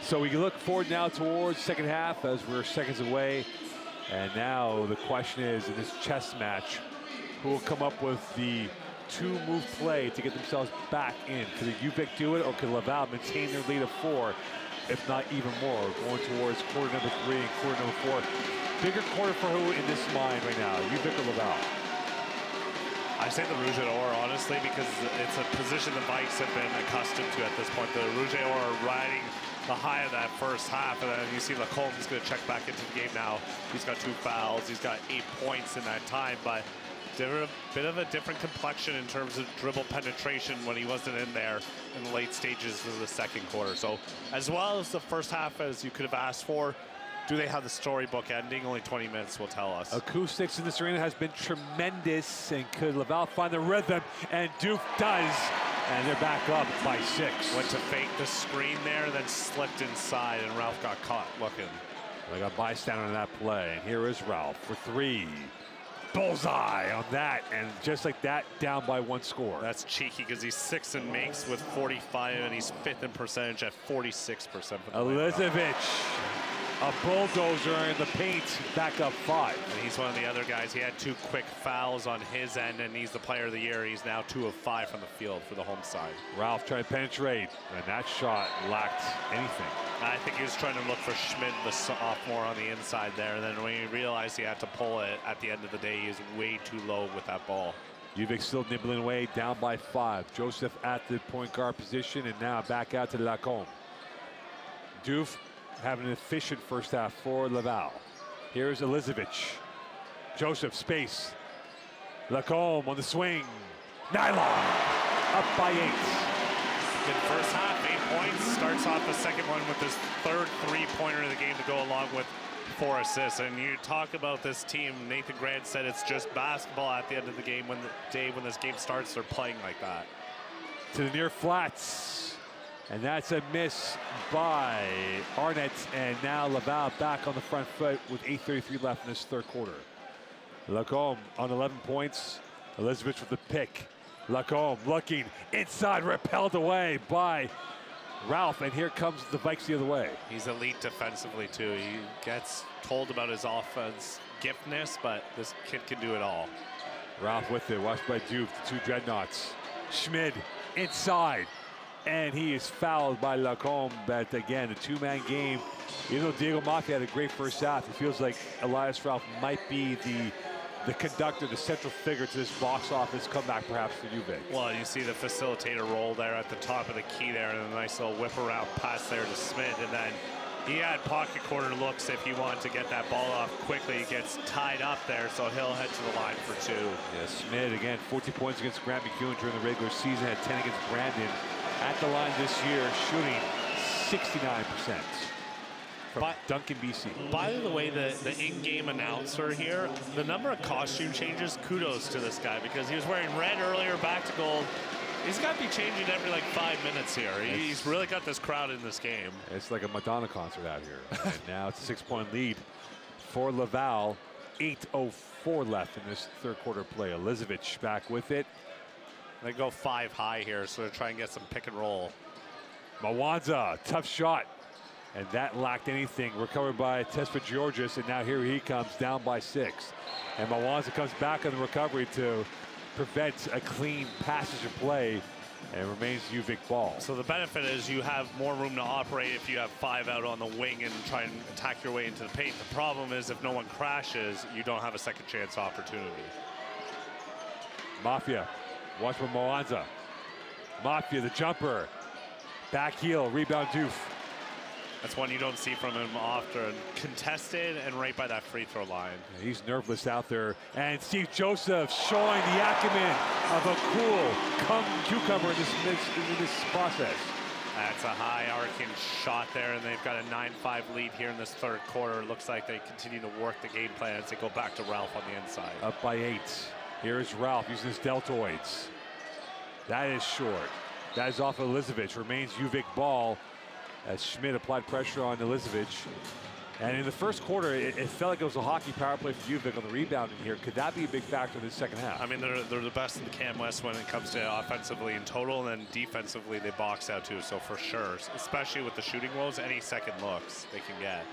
So we look forward now towards second half as we're seconds away. And now the question is, in this chess match, who will come up with the two-move play to get themselves back in? Could U V ic do it, or could Laval maintain their lead of four? If not even more, going towards quarter number three and quarter number four. Bigger quarter for who in this mind right now, U V ic or Laval? I say the Rouge et Or, honestly, because it's a position the Vikes have been accustomed to at this point. The Rouge et Or are riding the high of that first half, and then you see Lacombe's going to check back into the game now. He's got two fouls, he's got eight points in that time, but a bit of a different complexion in terms of dribble penetration when he wasn't in there in the late stages of the second quarter. So as well as the first half as you could have asked for, do they have the storybook ending? Only twenty minutes will tell us. Acoustics in this arena has been tremendous, and could Laval find the rhythm? And Diouf does, and they're back up by six. Went to fake the screen there, then slipped inside, and Ralph got caught looking. They got bystander on that play, and here is Ralph for three. Bullseye on that, and just like that, down by one score. That's cheeky, because he's six and makes with forty-five, and he's fifth in percentage at forty-six percent. Ilizovic, a bulldozer in the paint, back up five. And he's one of the other guys. He had two quick fouls on his end, and he's the player of the year. He's now two of five from the field for the home side. Ralph tried to penetrate, and that shot lacked anything. I think he was trying to look for Schmidt, the sophomore, on the inside there. And then when he realized he had to pull it, at the end of the day, he was way too low with that ball. U V ic still nibbling away, down by five. Joseph at the point guard position, and now back out to Lacombe. Diouf having an efficient first half for Laval. Here's Ilizovic. Joseph, space. Lacombe on the swing. Nylon up by eight. In first half, eight points, starts off the second one with his third three-pointer of the game to go along with four assists. And you talk about this team, Nathan Grant said it's just basketball at the end of the game. When the day when this game starts, they're playing like that. To the near flats, and that's a miss by Arnett, and now Laval back on the front foot with eight thirty-three left in this third quarter. Lacombe on eleven points, Ilizovic with the pick. Lacombe looking inside, repelled away by Ralph, and here comes the Vikes the other way. He's elite defensively too. He gets told about his offense giftness, but this kid can do it all. Ralph with it, watched by Diouf, the two dreadnoughts. Schmid inside, and he is fouled by Lacombe. But again, a two-man game. Even though Diego Maffia had a great first half, it feels like Elias Ralph might be the the conductor, the central figure to this box office comeback, perhaps, for U V ic. Well, you see the facilitator roll there at the top of the key there, and a nice little whip-around pass there to Smith, and then he had pocket corner looks if he wanted to get that ball off quickly. He gets tied up there, so he'll head to the line for two. Yes, Smith, again, fourteen points against Grant McEwen during the regular season, had ten against Brandon. At the line this year, shooting sixty-nine percent. From by, Duncan, B C. By the way, the, the in-game announcer here, the number of costume changes, kudos to this guy, because he was wearing red earlier, back to gold. He's got to be changing every, like, five minutes here. He, he's really got this crowd in this game. It's like a Madonna concert out here. And now it's a six-point lead for Laval. eight oh four left in this third quarter play. Ilizovic back with it. They go five high here, so they're trying to get some pick and roll. Mwanza, tough shot. And that lacked anything. Recovered by Tesfa Georgis, and now here he comes down by six. And Mwanza comes back on the recovery to prevent a clean passage of play, and remains U V ic ball. So the benefit is you have more room to operate if you have five out on the wing and try and attack your way into the paint. The problem is if no one crashes, you don't have a second chance opportunity. Maffia, watch for Mwanza. Maffia, the jumper. Back heel, rebound Diouf. That's one you don't see from him often. Contested and right by that free throw line. Yeah, he's nerveless out there. And Steve Joseph showing the acumen of a cool cum cucumber in this, in this process. That's a high arcing shot there, and they've got a nine five lead here in this third quarter. Looks like they continue to work the game plan as they go back to Ralph on the inside. Up by eight. Here is Ralph using his deltoids. That is short. That is off Ilizovic. Remains U Vic ball as Schmidt applied pressure on Ilizovic. And in the first quarter, it, it felt like it was a hockey power play for U Vic on the rebound in here. Could that be a big factor in the second half? I mean, they're, they're the best in the Can West when it comes to offensively in total, and then defensively they box out too, so for sure. Especially with the shooting woes, any second looks they can get.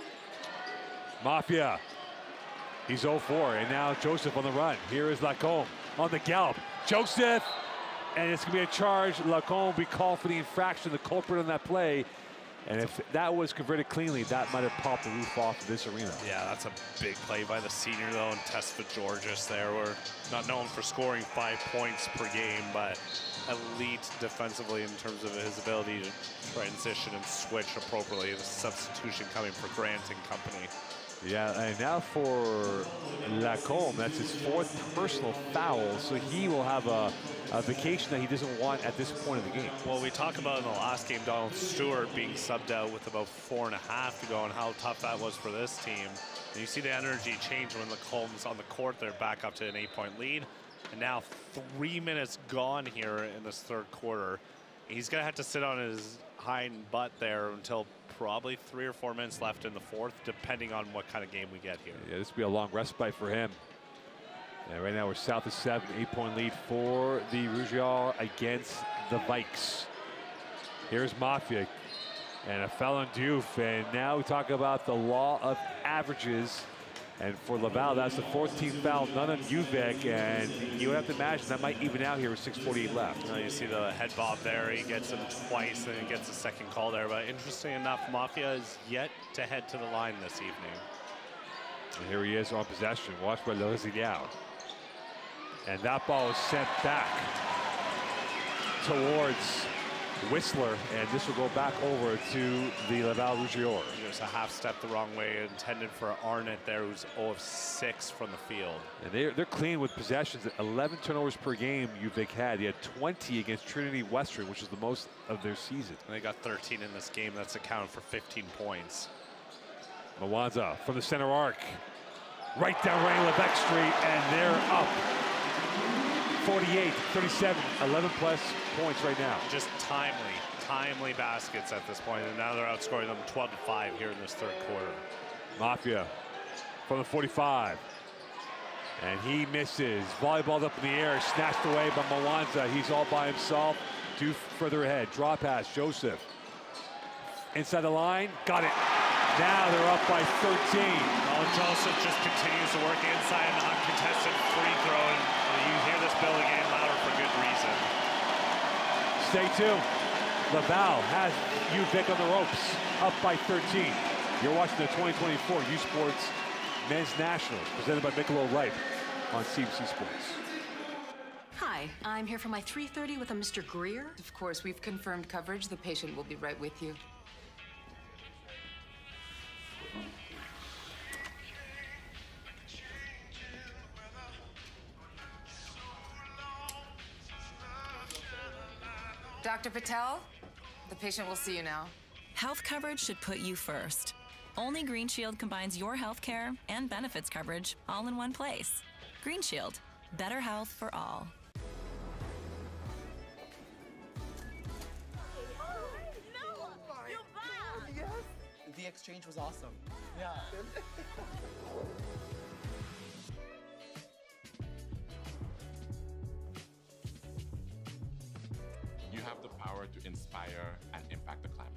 Maffia, he's oh for, and now Joseph on the run. Here is Lacombe on the gallop. Joseph, and it's gonna be a charge. Lacombe be called for the infraction, the culprit on that play. And if that was converted cleanly, that might have popped the roof off of this arena. Yeah, that's a big play by the senior, though, and Tesfa Georgis there. We're not known for scoring five points per game, but elite defensively in terms of his ability to transition and switch appropriately. The substitution coming for Grant and company. Yeah, and now for Lacombe, that's his fourth personal foul, so he will have a, a vacation that he doesn't want at this point of the game. Well, we talked about in the last game, Donald Stewart being subbed out with about four and a half to go and how tough that was for this team. And you see the energy change when Lacombe's on the court. They're back up to an eight-point lead. And now three minutes gone here in this third quarter. He's going to have to sit on his hind butt there until probably three or four minutes left in the fourth, depending on what kind of game we get here. Yeah, this will be a long respite for him. And right now we're south of seven, eight-point lead for the Rouge et Or against the Vikes. Here's Maffia, and a foul on Diouf. And now we talk about the law of averages. And for Laval, that's the fourteenth foul, none on U Vic, and you have to imagine that might even out here with six forty-eight left. Now you see the head bob there, he gets him twice, and he gets a second call there. But interesting enough, Maffia is yet to head to the line this evening. And here he is on possession, watched by Lozidao. And that ball is sent back towards Whistler, and this will go back over to the Laval Rouge et Or. There's a half step the wrong way, intended for Arnett there, who's oh of six from the field. And they're, they're clean with possessions. eleven turnovers per game U Vic had. He had twenty against Trinity Western, which is the most of their season. And they got thirteen in this game. That's accounted for fifteen points. Mwanza from the center arc. Right down Ryan Lebec Street, and they're up. forty-eight, thirty-seven, eleven plus points right now. Just timely, timely baskets at this point, and now they're outscoring them twelve to five here in this third quarter. Maffia from the forty-five, and he misses. Volleyball's up in the air, snatched away by Mwanza. He's all by himself. Diouf further ahead, draw pass, Joseph. Inside the line, got it. Now they're up by thirteen. Well, Joseph just continues to work inside an uncontested free throw, and you hear this bell again louder for good reason. Stay tuned. Laval has U Vic on the ropes, up by thirteen. You're watching the twenty twenty-four U Sports Men's Nationals, presented by Michelob Light on C B C Sports. Hi, I'm here for my three thirty with a Mister Greer. Of course, we've confirmed coverage. The patient will be right with you. Doctor Patel, the patient will see you now. Health coverage should put you first. Only Green Shield combines your health care and benefits coverage all in one place. Green Shield, better health for all. Oh, no. You buy. Yes. The exchange was awesome. Yeah. You have the power to inspire and impact the climate.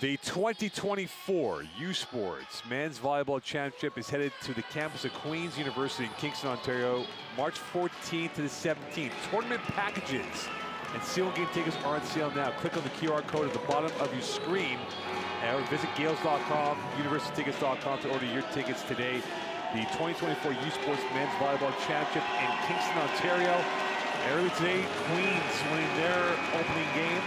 The twenty twenty-four U Sports Men's Volleyball Championship is headed to the campus of Queen's University in Kingston, Ontario, March fourteenth to the seventeenth. Tournament packages and sealed game tickets are on sale now. Click on the Q R code at the bottom of your screen Or visit Gales dot com, University Tickets dot com to order your tickets today. The twenty twenty-four U Sports Men's Volleyball Championship in Kingston, Ontario. Earlier today, Queens winning their opening game.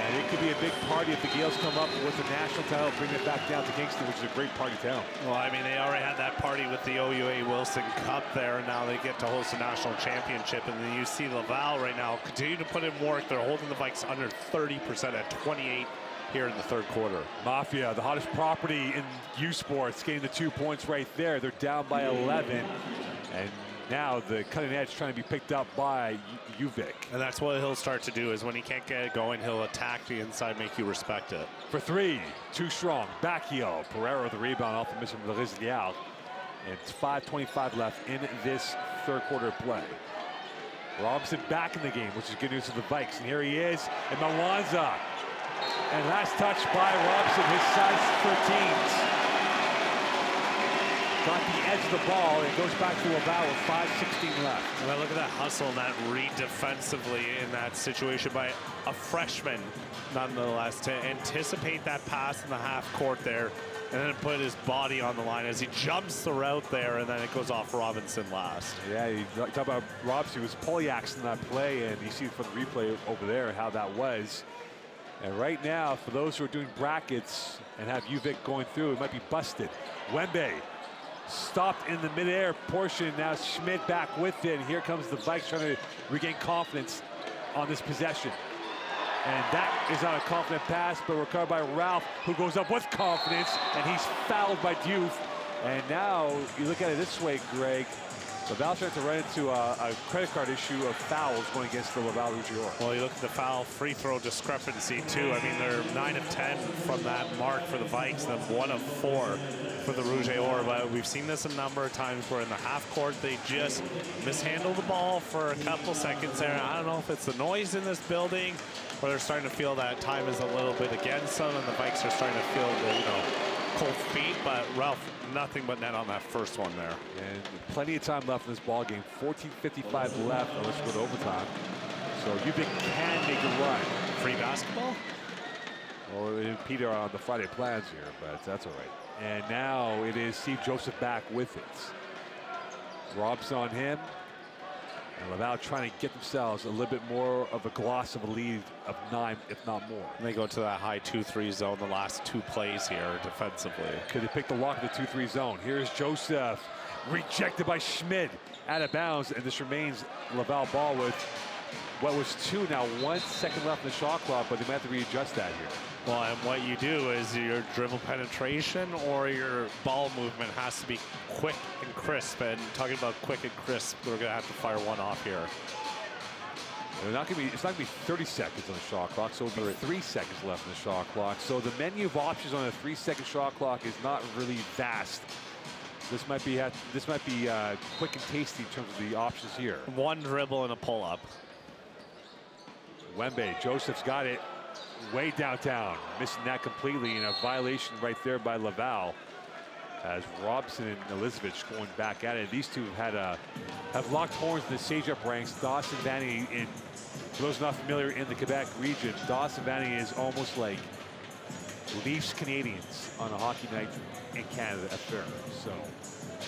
And it could be a big party if the Gales come up with the national title, bring it back down to Kingston, which is a great party town. Well, I mean, they already had that party with the O U A Wilson Cup there, and now they get to host the national championship. And then you see Laval right now continue to put in work. They're holding the Vikes under thirty percent at twenty-eight here in the third quarter. Maffia, the hottest property in U Sports, getting the two points right there. They're down by eleven. And now the cutting edge trying to be picked up by U Vic. And that's what he'll start to do, is when he can't get it going, he'll attack the inside, make you respect it. For three, too strong. Back heel. Pereira with the rebound off the mission of Rizzial. And it's five twenty-five left in this third quarter play. Robinson back in the game, which is good news for the Vikes. And here he is, and Mwanza. And last touch by Robinson, his size thirteens. Got the edge of the ball, and it goes back to Laval with five sixteen left. Well, look at that hustle and that read defensively in that situation by a freshman, nonetheless, to anticipate that pass in the half court there, and then put his body on the line as he jumps the route there, and then it goes off Robinson last. Yeah, you talk about Robinson, he was polyaxed in that play, and you see from the replay over there how that was. And right now, for those who are doing brackets and have U Vic going through, it might be busted. Wembe stopped in the midair portion. Now Schmidt back with it. And here comes the Vikes trying to regain confidence on this possession. And that is not a confident pass, but recovered by Ralph, who goes up with confidence, and he's fouled by Diouf. And now you look at it this way, Greg. Laval tried to run into a, a credit card issue of fouls going against the Laval Rouge et Or. Well, you look at the foul free throw discrepancy, too. I mean, they're nine of ten from that mark for the Vikes, and then one of four for the Rouge et Or. But we've seen this a number of times where in the half court they just mishandle the ball for a couple seconds there. I don't know if it's the noise in this building, or they're starting to feel that time is a little bit against them, and the Vikes are starting to feel the, you know, cold feet. But Ralph, nothing but net on that first one there. And plenty of time left in this ball game. fourteen fifty-five left, unless we go to overtime. So U Vic can make a run. Free basketball? Well, Peter on the Friday plans here, but that's all right. And now it is Steve Joseph back with it. Rob's on him. And Laval trying to get themselves a little bit more of a gloss of a lead of nine, if not more. And they go to that high two three zone the last two plays here defensively. Could they pick the lock of the two three zone? Here's Joseph, rejected by Schmidt, out of bounds, and this remains Laval ball with what was two now, one second left in the shot clock, but they might have to readjust that here. Well, and what you do is your dribble penetration or your ball movement has to be quick and crisp. And talking about quick and crisp, we're going to have to fire one off here. They're not going to be, it's not going to be thirty seconds on the shot clock, so it'll be three seconds left in the shot clock. So the menu of options on a three-second shot clock is not really vast. This might be this might be uh, quick and tasty in terms of the options here. One dribble and a pull-up. Wembe, Joseph's got it. Way downtown, missing that completely, and a violation right there by Laval as Robson and Ilizovic going back at it. These two have had a have locked horns in the Sage-Up ranks. Dawson Vanny, in for those not familiar in the Quebec region, Dawson Vanny is almost like Leafs Canadians on a hockey night in Canada at Fairmont. So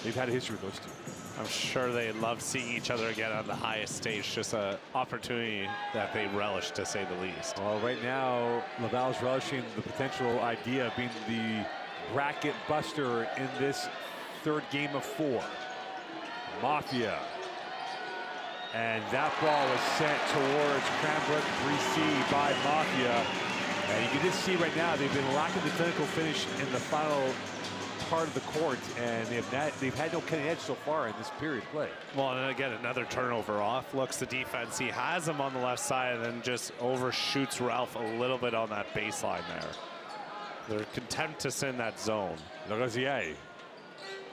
they've had a history with those two. I'm sure they love seeing each other again on the highest stage. Just an opportunity that they relish, to say the least. Well, right now, Laval's relishing the potential idea of being the bracket buster in this third game of four. Maffia. And that ball was sent towards Cranbrook-Brissy by Maffia. And you can just see right now they've been lacking the clinical finish in the final part of the court, and they've not, they've had no cutting edge so far in this period play. Well, and again, another turnover off. Looks the defense. He has him on the left side, and then just overshoots Ralph a little bit on that baseline there. They're content to send that zone. Lorosier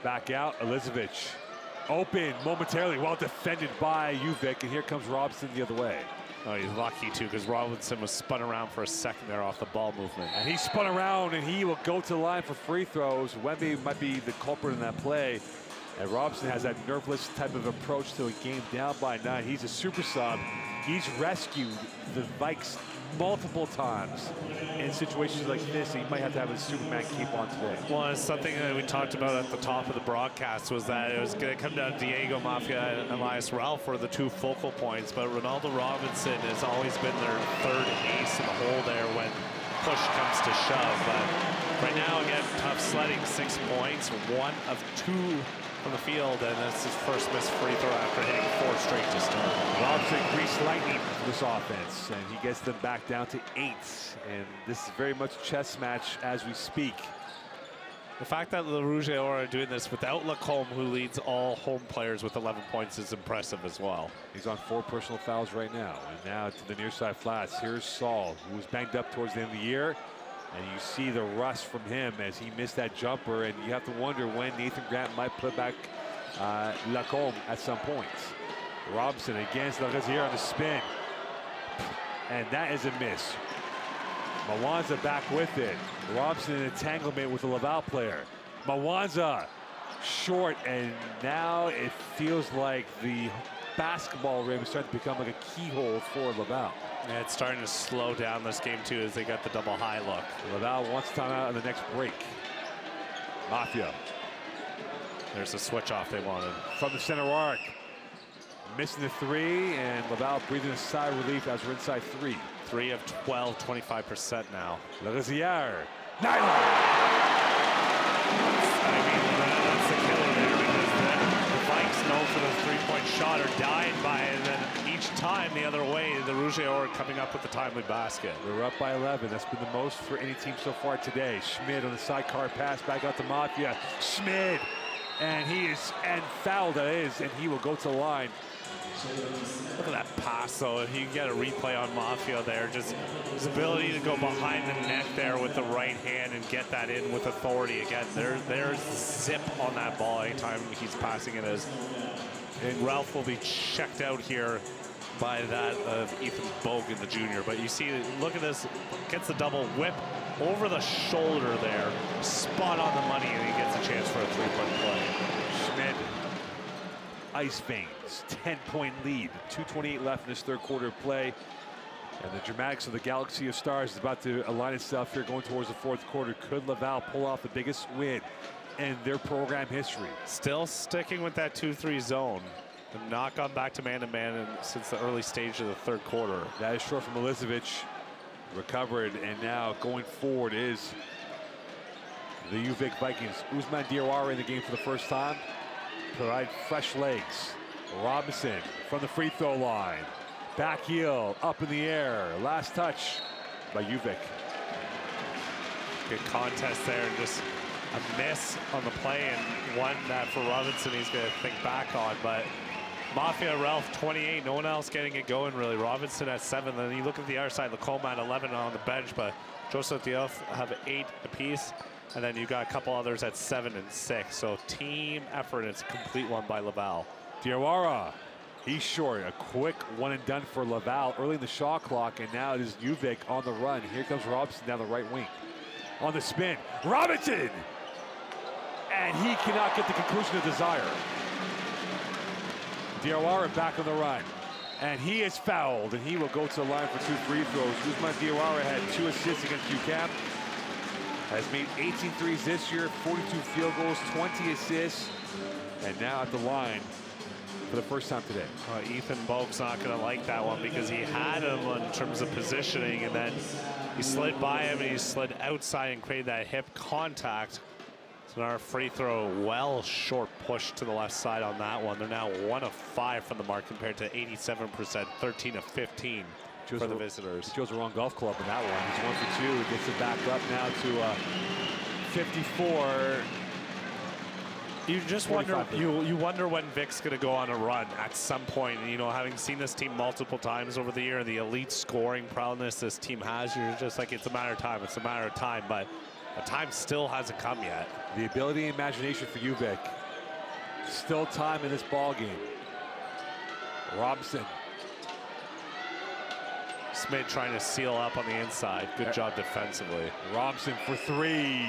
back out. Ilizovic open momentarily, well defended by U Vic, and here comes Robinson the other way. Oh, he's lucky too, because Robinson was spun around for a second there off the ball movement. And he spun around, and he will go to the line for free throws. Wembe might be the culprit in that play. And Robinson has that nerveless type of approach to a game down by nine. He's a super sub. He's rescued the Vikes multiple times. In situations like this, he might have to have his Superman keep on today. Well, it's something that we talked about at the top of the broadcast was that it was going to come down to Diego Maffia and Elias Ralph were the two focal points, but Ronaldo Robinson has always been their third ace in the hole there when push comes to shove. But right now, again, tough sledding, six points, one of two from the field, and that's his first missed free throw after hitting four straight to start. Robinson greased lightning this offense, and he gets them back down to eight. And this is very much a chess match as we speak. The fact that Laval Rouge et Or are doing this without Lacombe, who leads all home players with eleven points, is impressive as well. He's on four personal fouls right now. And now to the near side flats, here's Saul, who was banged up towards the end of the year. And you see the rust from him as he missed that jumper, and you have to wonder when Nathan Grant might put back uh, Lacombe at some point. Robinson against Larosier on the spin. And that is a miss. Mwanza back with it. Robinson in entanglement with the Laval player. Mwanza short, and now it feels like the basketball rim is starting to become like a keyhole for Laval. Yeah, it's starting to slow down this game too as they got the double high look. Laval wants time out on the next break. Maffia. There's the switch off they wanted. From the center arc. Missing the three, and Laval breathing a sigh of relief as we're inside three. Three of twelve, twenty-five percent now. Larizière. Nylon! For the three-point shot or died by, and then each time the other way, the Rouge et Or coming up with the timely basket. We're up by eleven. That's been the most for any team so far today. Schmid on the sidecar pass back out to Maffia. Schmid, and he is, and foul that is, and he will go to the line. Look at that pass, though. If you get a replay on Maffia there, just his ability to go behind the net there with the right hand and get that in with authority. Again, there, there's zip on that ball anytime he's passing it as. And Ralph will be checked out here by that of Ethan Bogues, the junior. But you see, look at this. Gets the double whip over the shoulder there. Spot on the money, and he gets a chance for a three-point play. Schmidt, ice veins, ten-point lead. two twenty-eight left in this third quarter of play. And the dramatics of the Galaxy of Stars is about to align itself here going towards the fourth quarter. Could Laval pull off the biggest win in their program history? Still sticking with that two three zone. They've not gone back to man-to-man since the early stage of the third quarter. That is short from Ilizovic. Recovered, and now going forward is the U Vic Vikings. Usman Diawara in the game for the first time. Provide fresh legs. Robinson from the free throw line. Back heel, up in the air. Last touch by U Vic. Good contest there, and just a miss on the play, and one that for Robinson he's going to think back on. But Maffia, Ralph, twenty-eight, no one else getting it going really. Robinson at seven, then you look at the other side, Lacombe at eleven on the bench, but Joseph Diouf have eight apiece, and then you got a couple others at seven and six. So team effort, and it's a complete one by Laval. Diawara, he's short, a quick one and done for Laval early in the shot clock, and now it is U Vic on the run. Here comes Robinson down the right wing. On the spin, Robinson! And he cannot get the conclusion of desire. Diawara back on the run. And he is fouled, and he will go to the line for two free throws. Usman Diawara had two assists against U C A P. Has made eighteen threes this year, forty-two field goals, twenty assists. And now at the line for the first time today. Uh, Ethan Bogues not going to like that one because he had him in terms of positioning, and then he slid by him, and he slid outside and created that hip contact. So our free throw, well short push to the left side on that one. They're now one of five from the mark compared to eighty-seven percent, thirteen of fifteen for the visitors. He chose the wrong golf club in that one. He's one for two. He gets it back up now to uh, fifty-four. You just wonder, you, you wonder when Vic's going to go on a run at some point. You know, having seen this team multiple times over the year, the elite scoring prowess this team has, you're just like, it's a matter of time, it's a matter of time, but the time still hasn't come yet. The ability and imagination for you, Vic. Still time in this ball game. Robinson. Smith trying to seal up on the inside. Good job defensively. Robinson for three.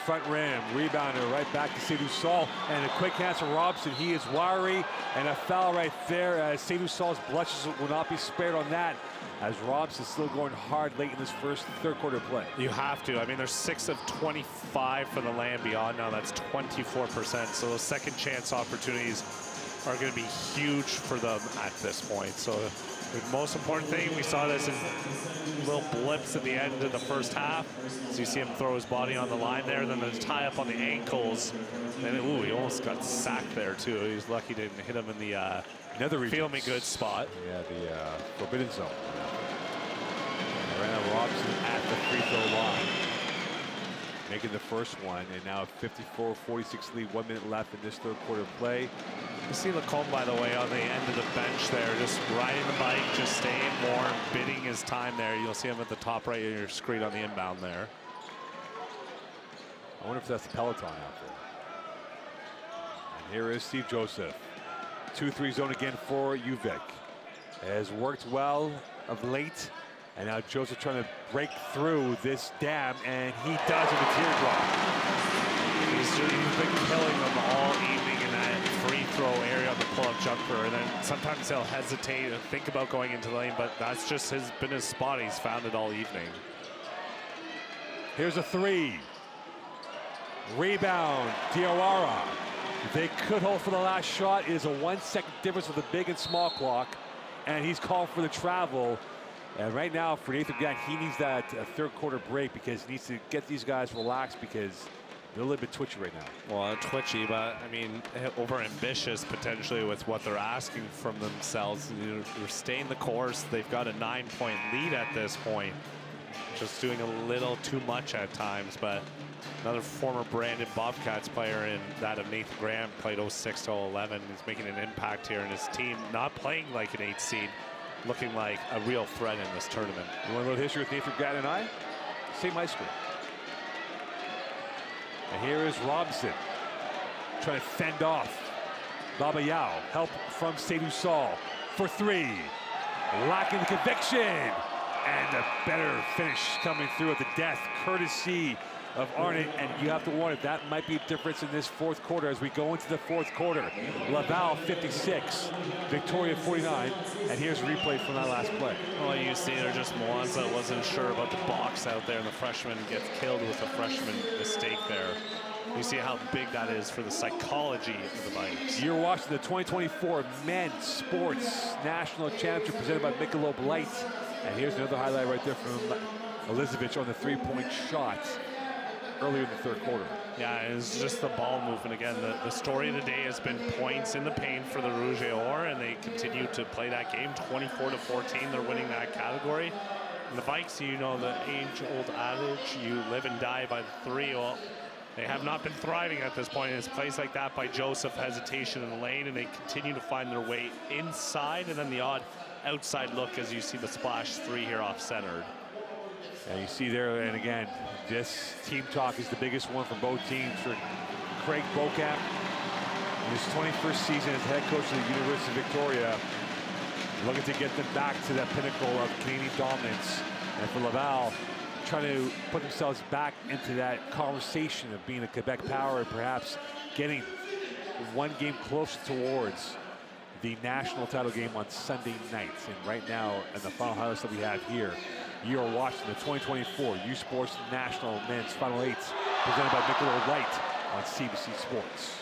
front rim, rebounder right back to Seydou Saul, and a quick pass to Robson. He is wiry, and a foul right there. Uh, Seydou Saul's blushes will not be spared on that, as Robson is still going hard late in this first third quarter play. You have to. I mean, there's six of twenty-five for the Land Beyond now. That's twenty-four percent. So those second chance opportunities are going to be huge for them at this point. So the most important thing, we saw this in little blips at the end of the first half. So you see him throw his body on the line there, then the tie up on the ankles. And it, ooh, he almost got sacked there too. He was lucky to hit him in the uh, another feel me good spot. Yeah, the uh, forbidden zone. Right now, Robson at the free throw line, making the first one, and now fifty-four forty-six lead, one minute left in this third quarter play. You see Lacombe, by the way, on the end of the bench there, just riding the bike, just staying warm, bidding his time there. You'll see him at the top right of your screen on the inbound there. I wonder if that's the Peloton out there. And here is Steve Joseph. two three zone again for U Vic. Has worked well of late, and now Joseph trying to break through this dam, and he does with a teardrop. He's, he's been killing them all evening in that free throw area on the pull-up jumper, and then sometimes he'll hesitate and think about going into the lane, but that's just his, been his spot. He's found it all evening. Here's a three. Rebound, Diawara. They could hold for the last shot. It is a one-second difference with the big and small clock, and he's called for the travel. And right now, for Nathan Grant, he needs that uh, third-quarter break because he needs to get these guys relaxed because they're a little bit twitchy right now. Well, twitchy, but, I mean, over-ambitious potentially with what they're asking from themselves. They're staying the course. They've got a nine-point lead at this point. Just doing a little too much at times, but another former Brandon Bobcats player and that of Nathan Grant played oh six to oh eleven. He's making an impact here, and his team not playing like an eight seed, looking like a real threat in this tournament. You want a little history with Nathan Grant and I? Same high school. And here is Robson trying to fend off Baba Yao. Help from Seydou Saul for three. Lacking the conviction. And a better finish coming through at the death, courtesy of Arnett, and you have to wonder if that might be a difference in this fourth quarter as we go into the fourth quarter. Laval fifty-six, Victoria forty-nine, and here's a replay from that last play. Well, you see they're just Mwanza wasn't sure about the box out there, and the freshman gets killed with a freshman mistake there. You see how big that is for the psychology of the Vikings. You're watching the twenty twenty-four Men's Sports National Championship presented by Michelob Light, and here's another highlight right there from Ilizovic on the three-point shot earlier in the third quarter. Yeah, it's just the ball movement again. The, the story today has been points in the paint for the Rouge et Or, and they continue to play that game, twenty-four to fourteen. They're winning that category. And the Vikes, you know the age-old adage, you live and die by the three. Well, they have not been thriving at this point. It's plays like that by Joseph, hesitation in the lane, and they continue to find their way inside, and then the odd outside look as you see the splash three here off-centered. And you see there, and again, this team talk is the biggest one from both teams. For Craig Volkamp, in his twenty-first season as head coach of the University of Victoria, looking to get them back to that pinnacle of Canadian dominance. And for Laval, trying to put themselves back into that conversation of being a Quebec power and perhaps getting one game closer towards the national title game on Sunday nights. And right now, in the final highlights that we have here, you are watching the twenty twenty-four U Sports National Men's Final Eight presented by Michelob Light on C B C Sports.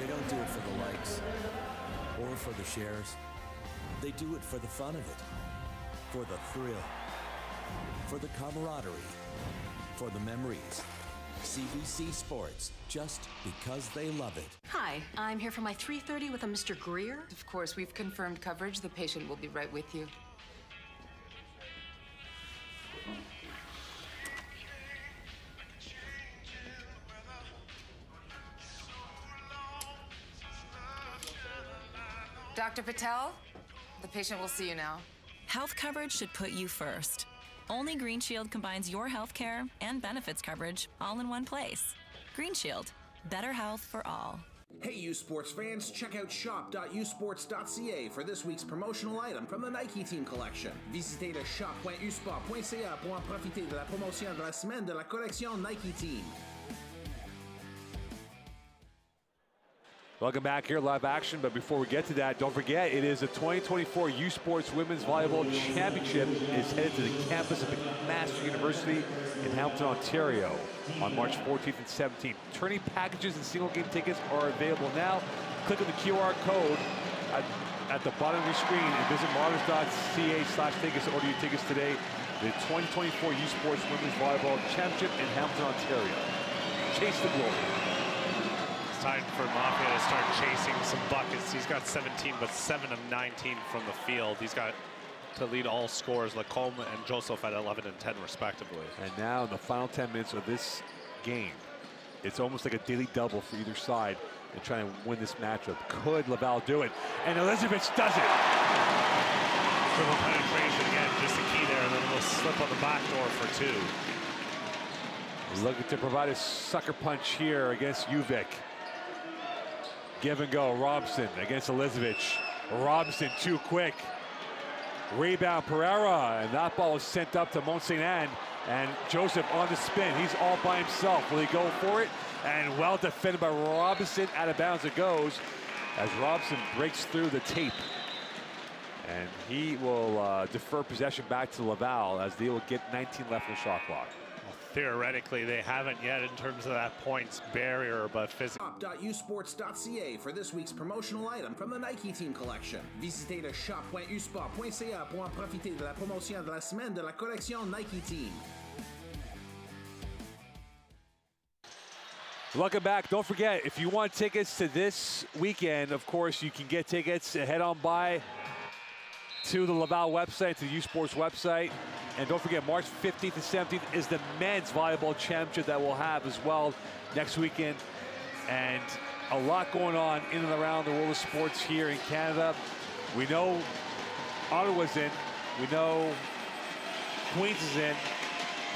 They don't do it for the likes or for the shares. They do it for the fun of it, for the thrill, for the camaraderie, for the memories. C B C Sports, just because they love it. Hi, I'm here for my three thirty with a Mister Greer. Of course, we've confirmed coverage. The patient will be right with you. Doctor Patel, the patient will see you now. Health coverage should put you first. Only Green Shield combines your health care and benefits coverage all in one place. Green Shield, better health for all. Hey U Sports fans, check out shop dot u sports dot c a for this week's promotional item from the Nike Team Collection. Visitez le shop dot u sport dot c a pour en profiter de la promotion de la semaine de la collection Nike Team. Welcome back here, live action, but before we get to that, don't forget, it is the twenty twenty-four U Sports Women's Volleyball Championship. It is headed to the campus of McMaster University in Hamilton, Ontario on March fourteenth and seventeenth. Tourney packages and single-game tickets are available now. Click on the Q R code at, at the bottom of your screen and visit martyrs dot c a slash tickets to order your tickets today. The twenty twenty-four U Sports Women's Volleyball Championship in Hamilton, Ontario. Chase the glory. Time for Maffia to start chasing some buckets. He's got seventeen, but seven of nineteen from the field. He's got to lead all scores, Lacombe and Joseph at eleven and ten, respectively. And now, in the final ten minutes of this game, it's almost like a daily double for either side to try and win this matchup. Could Laval do it? And Ilizovic does it! Triple penetration again, just the key there, and then a little slip on the back door for two. He's looking to provide a sucker punch here against Uvic. Give and go, Robson against Ilizovic. Robson too quick. Rebound, Pereira, and that ball is sent up to Mont Saint Anne, and Joseph on the spin. He's all by himself. Will he go for it? And well defended by Robinson, out of bounds it goes, as Robson breaks through the tape. And he will uh, defer possession back to Laval, as they will get nineteen left in the shot clock. Theoretically, they haven't yet in terms of that points barrier, but physically. shop dot u sports dot c a for this week's promotional item from the Nike Team Collection. Visitez le shop dot u sport dot c a pour en profiter de la promotion de la semaine de la collection Nike Team. Welcome back. Don't forget, if you want tickets to this weekend, of course, you can get tickets. Head on by to the Laval website, to the U Sports website. And don't forget, March fifteenth and seventeenth is the men's volleyball championship that we'll have as well next weekend. And a lot going on in and around the world of sports here in Canada. We know Ottawa's in. We know Queens is in.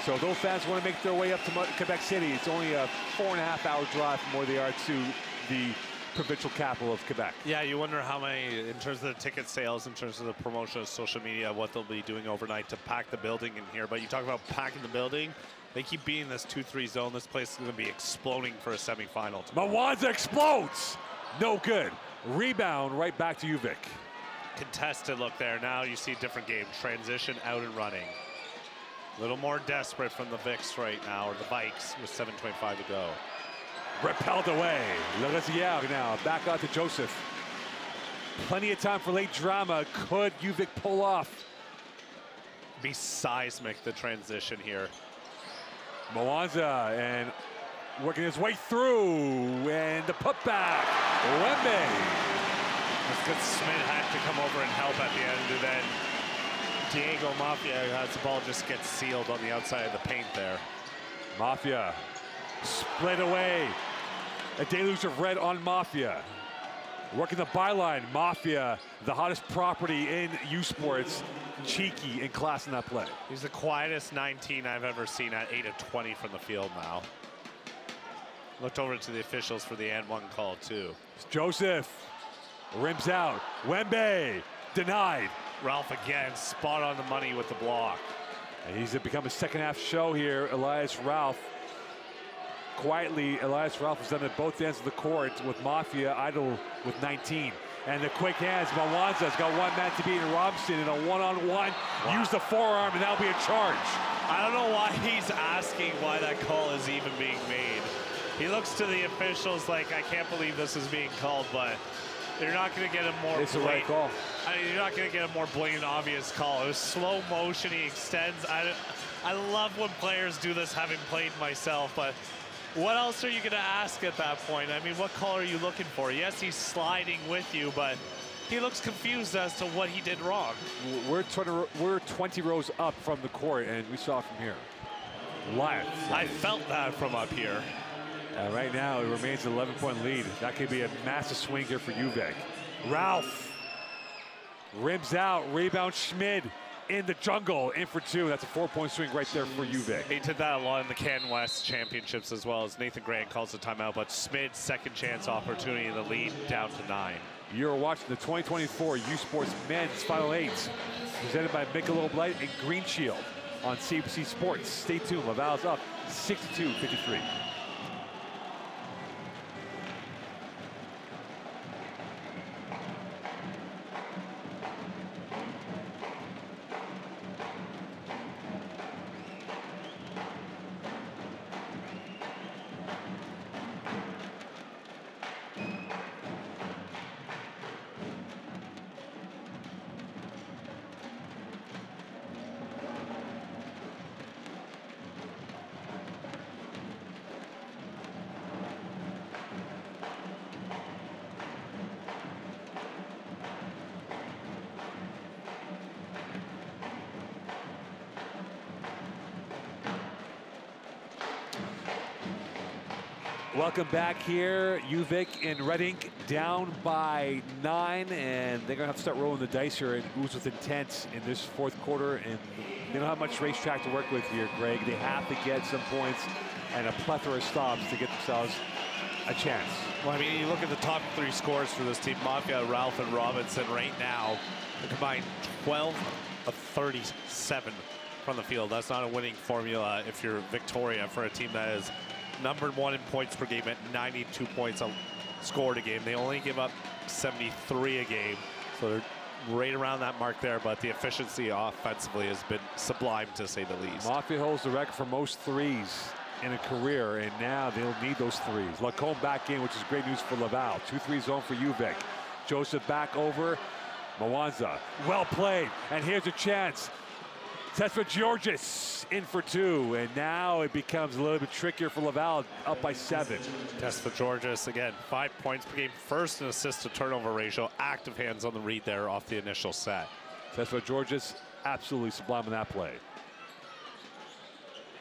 So those fans want to make their way up to Quebec City. It's only a four and a half hour drive from where they are to the provincial capital of Quebec. Yeah, you wonder how many, in terms of the ticket sales, in terms of the promotion of social media, what they'll be doing overnight to pack the building in here. But you talk about packing the building, they keep being this two three zone. This place is going to be exploding for a semifinal tomorrow. Mwanza explodes! No good. Rebound right back to Uvic. Contested look there. Now you see a different game. Transition, out and running. A little more desperate from the Vicks right now, or the Vikes, with seven twenty-five to go. Repelled away. Lerizier now back out to Joseph. Plenty of time for late drama. Could Uvic pull off? Be seismic, the transition here. Mwanza and working his way through, and the putback. Wembe. Let's get Smith-Hack to come over and help at the end, and then Diego Maffia has the ball, just gets sealed on the outside of the paint there. Maffia. Split away. A deluge of red on Maffia. Working the byline. Maffia, the hottest property in U Sports. Cheeky and class in that play. He's the quietest nineteen I've ever seen at eight of twenty from the field now. Looked over to the officials for the and one call, too. Joseph rims out. Wembe denied. Ralph again, spot on the money with the block. And he's become a second half show here. Elias Ralph. Quietly, Elias Ralph has done at both ends of the court with Maffia idle with nineteen. And the quick hands, Mwanza's got one man to beat, and Robson in a one-on-one. Wow. Use the forearm, and that'll be a charge. I don't know why he's asking why that call is even being made. He looks to the officials like, I can't believe this is being called, but they're not going to get a more it's blatant, a right call. I mean, you're not going to get a more blatant, obvious call. It was slow motion, he extends. I, I love when players do this, having played myself, but what else are you going to ask at that point? I mean, what call are you looking for? Yes, he's sliding with you, but he looks confused as to what he did wrong. We're twenty, we're twenty rows up from the court, and we saw from here. Live. I felt that from up here. Uh, right now, it remains an eleven-point lead. That could be a massive swing here for Uvic. Ralph rims out, rebound Schmid. in the jungle, in for two. That's a four-point swing right there for UVic. They did that a lot in the Can West Championships as well, as Nathan Grant calls the timeout, but Smid's second chance opportunity in the lead down to nine. You're watching the twenty twenty-four U Sports Men's Final Eight, presented by Michelob Light and Green Shield on C B C Sports. Stay tuned. Laval's up sixty-two fifty-three. Welcome back here, UVic in red ink, down by nine, and they're gonna have to start rolling the dice here and ooze with intent in this fourth quarter, and they don't have much racetrack to work with here, Greg. They have to get some points and a plethora of stops to get themselves a chance. Well, I mean, you look at the top three scores for this team, Maffia, Ralph, and Robinson right now, the combined twelve of thirty-seven from the field. That's not a winning formula if you're Victoria, for a team that is number one in points per game at ninety-two points scored a game. They only give up seventy-three a game, so they're right around that mark there, but the efficiency offensively has been sublime, to say the least. Maffia holds the record for most threes in a career, and now they'll need those threes. Lacombe back in, which is great news for Laval. two three zone for UVic. Joseph back over. Mwanza, well played, and here's a chance. Tesfa Georgis in for two, and now it becomes a little bit trickier for Laval, up by seven. Tesfa Georgis, again, five points per game, first in assist to turnover ratio, active hands on the read there off the initial set. Tesfa Georgis, absolutely sublime in that play.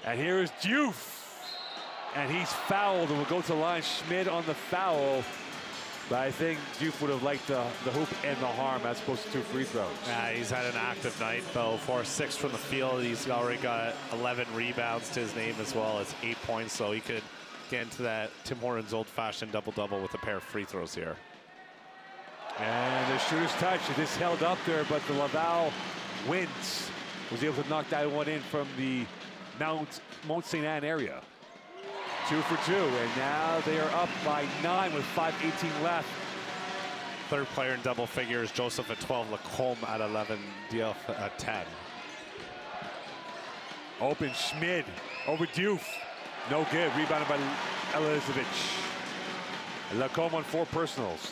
And here is Diouf, and he's fouled, and will go to the line. Schmid on the foul. But I think Diouf would have liked the, the hoop and the harm as opposed to two free throws. Yeah, he's had an active night, though. four six from the field. He's already got eleven rebounds to his name as well as eight points, so he could get into that Tim Hortons old-fashioned double-double with a pair of free throws here. And the shooter's touch. It is held up there, but the Laval wins. Was able to knock that one in from the Mount, Mount Saint Anne area. Two for two, and now they are up by nine with five eighteen left. Third player in double figures, Joseph at twelve, Lacombe at eleven, Diouf at ten. Open Schmid over Diouf. No good, rebounded by Ilizovic. Lacombe on four personals.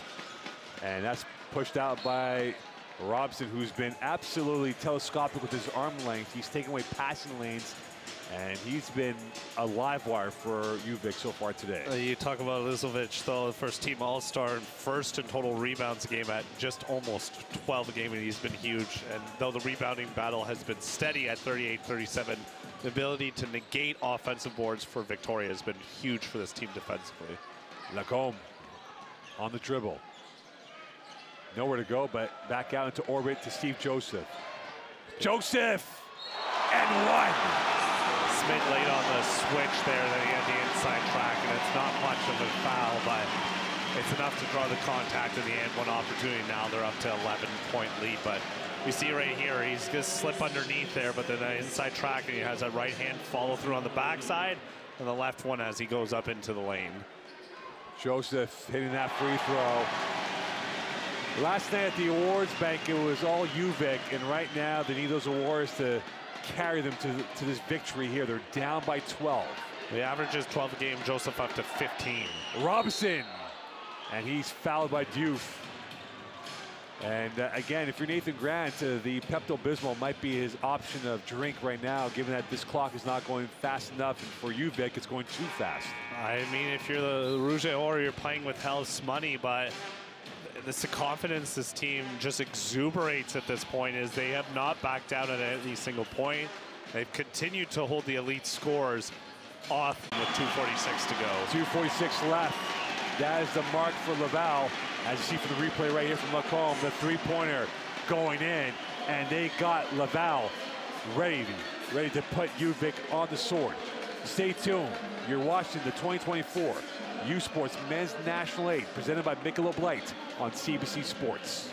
And that's pushed out by Robson, who's been absolutely telescopic with his arm length. He's taken away passing lanes, and he's been a live wire for UVic so far today. Uh, you talk about Ilizovic, though, the first team All-Star and first in total rebounds a game at just almost twelve a game, and he's been huge. And though the rebounding battle has been steady at thirty-eight thirty-seven, the ability to negate offensive boards for Victoria has been huge for this team defensively. Lacombe on the dribble. Nowhere to go, but back out into orbit to Steve Joseph. Joseph! And one! Smid late on the switch there, that he had the inside track, and it's not much of a foul, but it's enough to draw the contact in the end. One opportunity now, they're up to eleven point lead, but you see right here, he's going to slip underneath there, but then that inside track, and he has that right hand follow through on the backside, and the left one as he goes up into the lane. Joseph hitting that free throw. Last night at the awards bank, it was all UVic, and right now they need those awards to carry them to, to this victory here. They're down by twelve. The average is twelve a game. Joseph up to fifteen. Robinson, and he's fouled by Diouf. And uh, again, if you're Nathan Grant, uh, the Pepto-Bismol might be his option of drink right now, given that this clock is not going fast enough, and for UVic, it's going too fast. I mean, if you're the Rouge et Or, you're playing with house money, but This, the confidence this team just exuberates at this point is they have not backed down at any single point. They've continued to hold the elite scores off with two forty-six to go. two forty-six left. That is the mark for Laval. As you see for the replay right here from Lacombe, the three-pointer going in. and they got Laval ready, ready to put U Vic on the sword. Stay tuned. You're watching the twenty twenty-four U Sports Men's National Eight presented by Michelob Light on C B C Sports.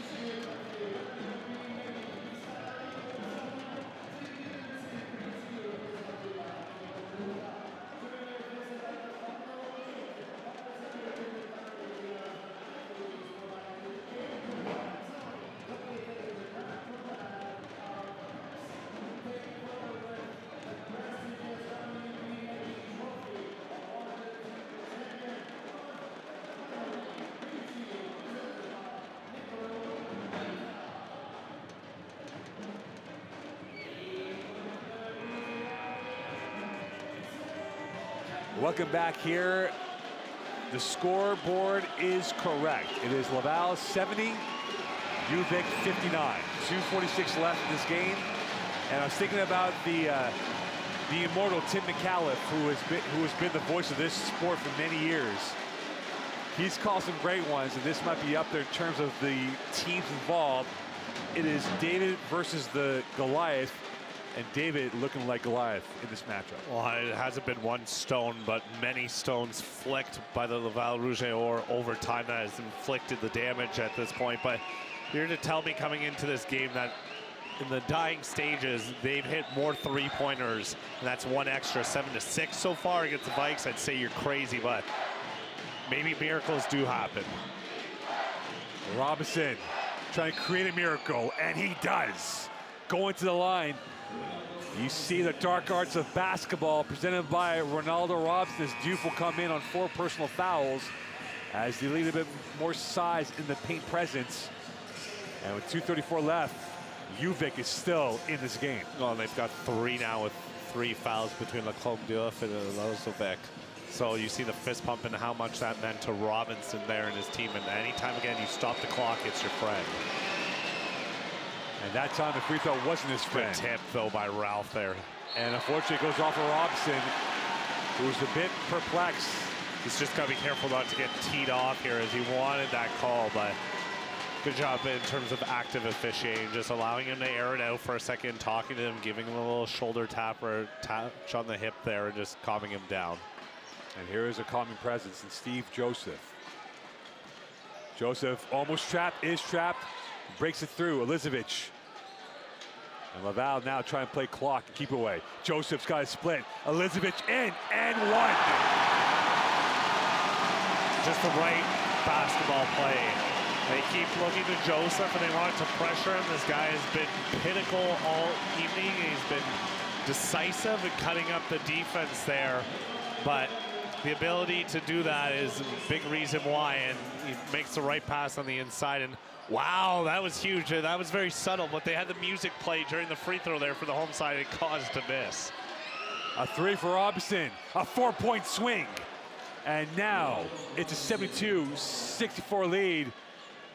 Welcome back here. The scoreboard is correct. It is Laval seventy, U Vic fifty-nine. two forty-six left in this game. And I was thinking about the uh, the immortal Tim McAuliffe, who has been who has been the voice of this sport for many years. He's called some great ones, and this might be up there in terms of the teams involved. It is David versus the Goliath. And David looking like Goliath in this matchup. Well, it hasn't been one stone, but many stones flicked by the Laval Rouge et Or over time that has inflicted the damage at this point. But you're to tell me coming into this game that in the dying stages, they've hit more three-pointers, and that's one extra, seven to six so far against the Vikes. I'd say you're crazy, but maybe miracles do happen. Robinson trying to create a miracle, and he does. Going to the line. You see the dark arts of basketball presented by Ronaldo Robinson as Diouf will come in on four personal fouls as they lead a bit more size in the paint presence. And with two thirty-four left, U Vic is still in this game. Well, they've got three now with three fouls between Lacombe, Diouf and Ilizovic. So you see the fist pump and how much that meant to Robinson there and his team. And anytime again you stop the clock, it's your friend. And that time the free throw wasn't his friend. Good tip though by Ralph there. And unfortunately it goes off of Robson, who's a bit perplexed. He's just got to be careful not to get teed off here as he wanted that call, but good job in terms of active officiating, just allowing him to air it out for a second, talking to him, giving him a little shoulder tap or touch on the hip there and just calming him down. And here is a calming presence in Steve Joseph. Joseph almost trapped, is trapped. Breaks it through, Ilizovic. And Laval now trying to play clock and keep away. Joseph's got a split. Ilizovic in, and one. Just the right basketball play. They keep looking to Joseph and they want to pressure him. This guy has been pinnacle all evening. He's been decisive in cutting up the defense there. But the ability to do that is a big reason why. And he makes the right pass on the inside. And wow, that was huge. That was very subtle, but they had the music play during the free throw there for the home side. It caused a miss. A three for Robinson, a four-point swing. And now it's a seventy-two sixty-four lead.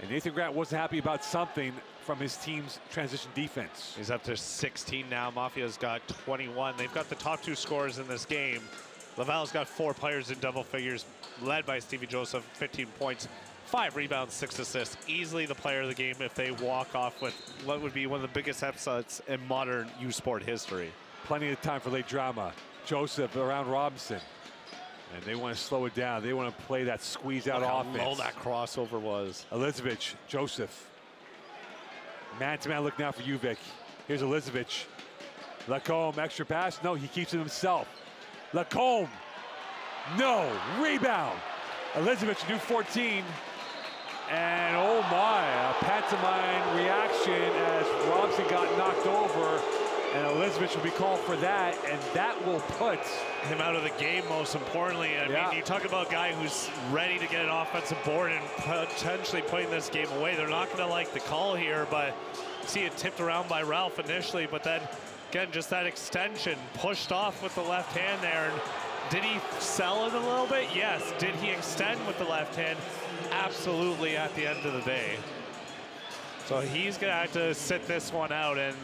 And Nathan Grant wasn't happy about something from his team's transition defense. He's up to sixteen now. Maffia's got twenty-one. They've got the top two scorers in this game. Laval's got four players in double figures, led by Stevie Joseph, fifteen points. Five rebounds, six assists. Easily the player of the game if they walk off with what would be one of the biggest upsets in modern U Sport history. Plenty of time for late drama. Joseph around Robinson. And they want to slow it down. They want to play that squeeze out offense. How low that crossover was. Ilizovic, Joseph. Man to man look now for U Vic. Here's Ilizovic. Lacombe, extra pass. No, he keeps it himself. Lacombe. No. Rebound. Ilizovic, new fourteen. And oh my, a pantomime reaction as Robinson got knocked over, and Ilizovic will be called for that, and that will put him out of the game, most importantly. I yeah. mean, you talk about a guy who's ready to get an offensive board and potentially putting this game away. They're not going to like the call here, but see it tipped around by Ralph initially, but then again, just that extension pushed off with the left hand there. And did he sell it a little bit? Yes. Did he extend with the left hand? Absolutely at the end of the day. So he's going to have to sit this one out, and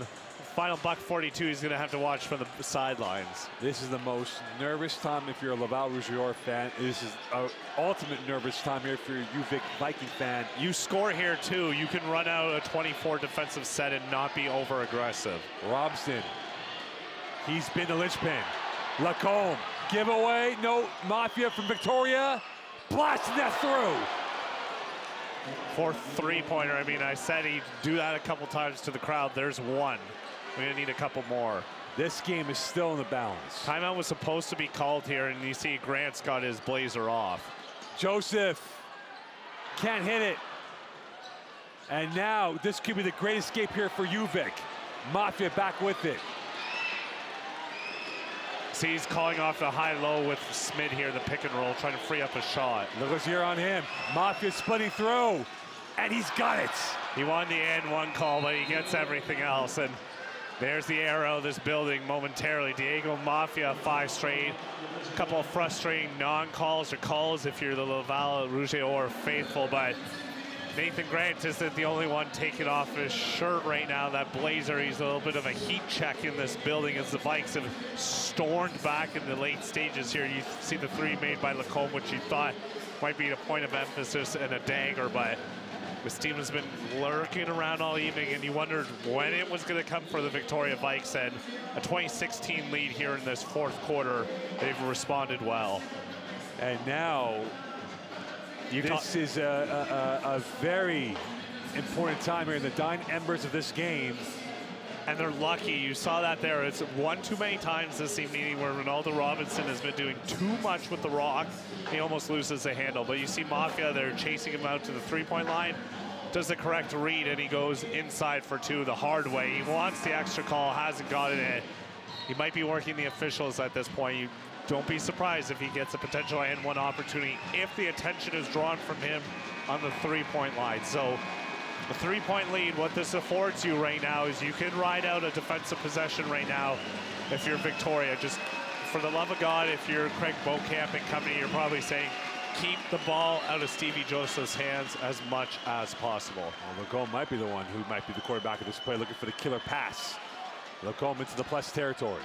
Final buck forty-two he's going to have to watch from the sidelines. This is the most nervous time if you're a Laval Rouge et Or fan. This is an ultimate nervous time here if you're a U Vic Viking fan. You score here, too. You can run out a twenty-four defensive set and not be over-aggressive. Robson. He's been the linchpin. Lacombe. Giveaway. No. Maffia from Victoria. Blasting that through. Fourth three-pointer. I mean, I said he'd do that a couple times to the crowd. There's one. We're going to need a couple more. This game is still in the balance. Timeout was supposed to be called here, and you see Grant's got his blazer off. Joseph can't hit it. And now this could be the great escape here for U Vic. Maffia back with it. See, he's calling off the high-low with Smith here, the pick and roll, trying to free up a shot. Lacombe on him. Maffia splitting through, and he's got it. He won the and one call, but he gets everything else. And there's the arrow of this building momentarily. Diego Maffia, five straight. A couple of frustrating non-calls or calls if you're the Laval Rouge et Or faithful, but Nathan Grant isn't the only one taking off his shirt right now. That blazer, he's a little bit of a heat check in this building as the Vikes have stormed back in the late stages here. You see the three made by Lacombe, which you thought might be the point of emphasis and a dagger, but this team has been lurking around all evening, and you wondered when it was going to come for the Victoria Vikes, and a twenty sixteen lead here in this fourth quarter. They've responded well. And now this is a, a, a very important time here in the dying embers of this game. And they're lucky. You saw that there. It's one too many times this evening where Ronaldo Robinson has been doing too much with the rock. He almost loses the handle. But you see Maffia there chasing him out to the three-point line. Does the correct read, and he goes inside for two the hard way. He wants the extra call, hasn't gotten it. He might be working the officials at this point. You don't be surprised if he gets a potential and one opportunity if the attention is drawn from him on the three-point line. So a three-point lead, what this affords you right now is you can ride out a defensive possession right now if you're Victoria. Just for the love of God, if you're Craig Volkamp and company, you're probably saying keep the ball out of Stevie Joseph's hands as much as possible. Well, Lacombe might be the one who might be the quarterback of this play, looking for the killer pass. Lacombe into the plus territory.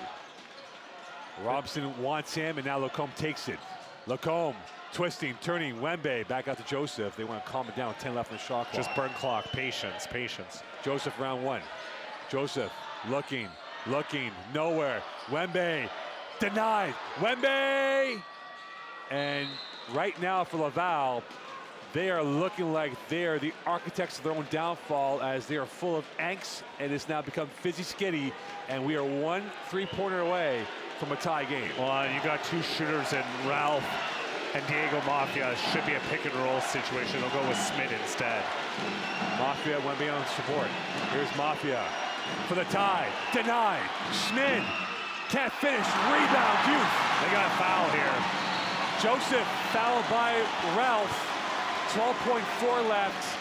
Robson wants him, and now Lacombe takes it. Lacombe twisting, turning, Wembe back out to Joseph. They want to calm it down with ten left in the shot clock. Just burn clock, patience, patience. Joseph round one. Joseph looking, looking, nowhere. Wembe denied. Wembe! And right now for Laval, they are looking like they are the architects of their own downfall, as they are full of angst, and it's now become fizzy skitty, and we are one three-pointer away from a tie game. Well, you got two shooters in Ralph and Diego Maffia. Should be a pick and roll situation. They'll go with Smith instead. Maffia went beyond support. Here's Maffia for the tie. Denied. Smith can't finish. Rebound. Youth. They got a foul here. Joseph fouled by Ralph. twelve point four left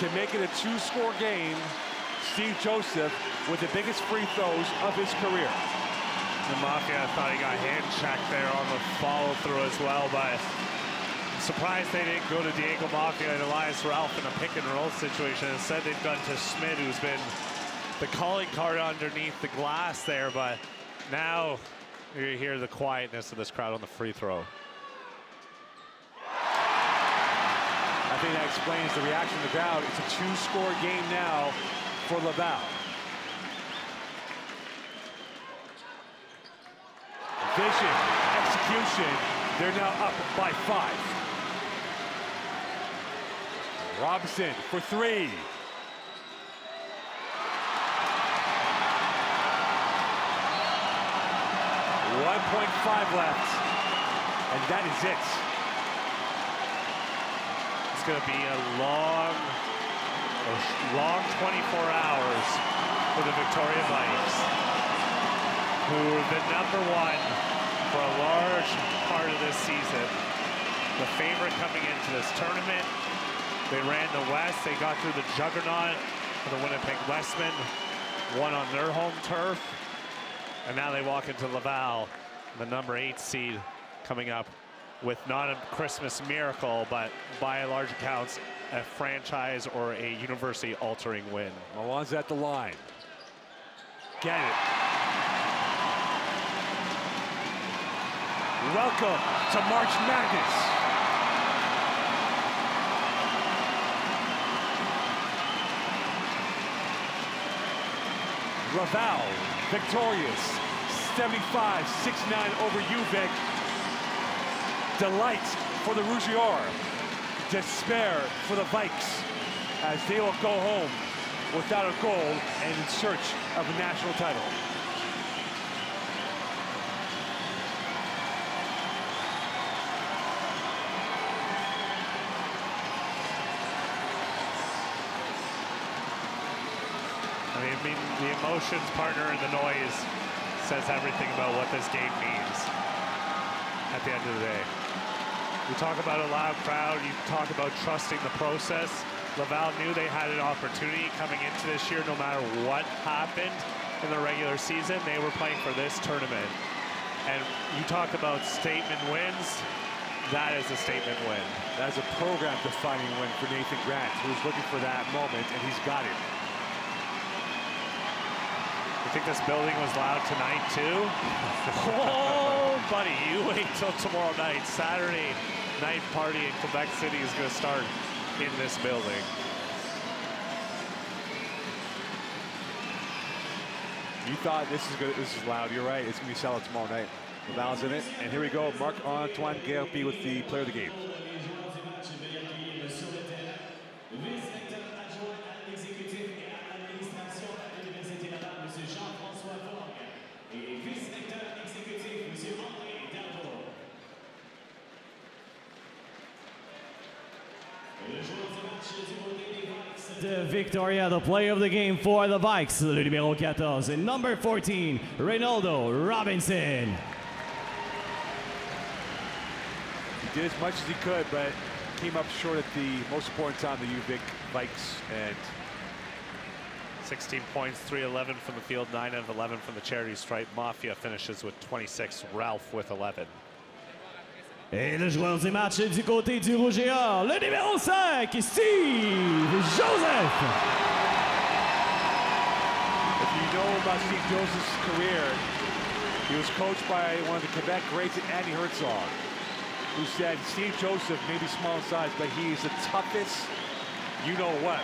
to make it a two-score game. Steve Joseph with the biggest free throws of his career. The Maffia, I thought he got hand-checked there on the follow-through as well, but I'm surprised they didn't go to Diego Maffia and Elias Ralph in a pick-and-roll situation. Instead, they've gone to Schmidt, who's been the calling card underneath the glass there, but now you hear the quietness of this crowd on the free throw. I think that explains the reaction of the crowd. It's a two-score game now for Laval. Vision, execution. They're now up by five. Robinson for three. one point five left, and that is it. It's going to be a long, a long twenty-four hours for the Victoria Vikes, who have been number one for a large part of this season. The favorite coming into this tournament. They ran the West. They got through the juggernaut for the Winnipeg Westmen, won on their home turf, and now they walk into Laval, the number eight seed, coming up with not a Christmas miracle, but by large accounts, a franchise or a university altering win. Mwanza at the line. Get it. Welcome to March Madness. Laval victorious, seventy-five sixty-nine over U Vic. Delight for the Rouge et Or, despair for the Vikes as they will go home without a goal and in search of a national title. I mean, the emotions partner in the noise says everything about what this game means at the end of the day. You talk about a loud crowd, you talk about trusting the process. Laval knew they had an opportunity coming into this year. No matter what happened in the regular season, they were playing for this tournament. And you talk about statement wins, that is a statement win. That is a program-defining win for Nathan Grant, who's looking for that moment, and he's got it. I think this building was loud tonight, too. Oh, buddy, you wait till tomorrow night. Saturday night party in Quebec City is going to start in this building. You thought this is good. This is loud. You're right. It's going to be solid tomorrow night. The balance in it. And here we go. Marc-Antoine Gaillarpie with the player of the game. Victoria, the play of the game for the Vikes, le numéro fourteen, and number fourteen, Ronaldo Robinson. He did as much as he could, but came up short at the most important time, the U Vic Vikes, and sixteen points, three eleven from the field, nine of eleven from the charity stripe. Maffia finishes with twenty-six, Ralph with eleven. Et le joueur du match du côté du Rouge et Or, le numéro cinq, Steve Joseph. If you know about Steve Joseph's career, he was coached by one of the Quebec greats, Andy Herzog, who said Steve Joseph may be small in size, but he is the toughest you-know-what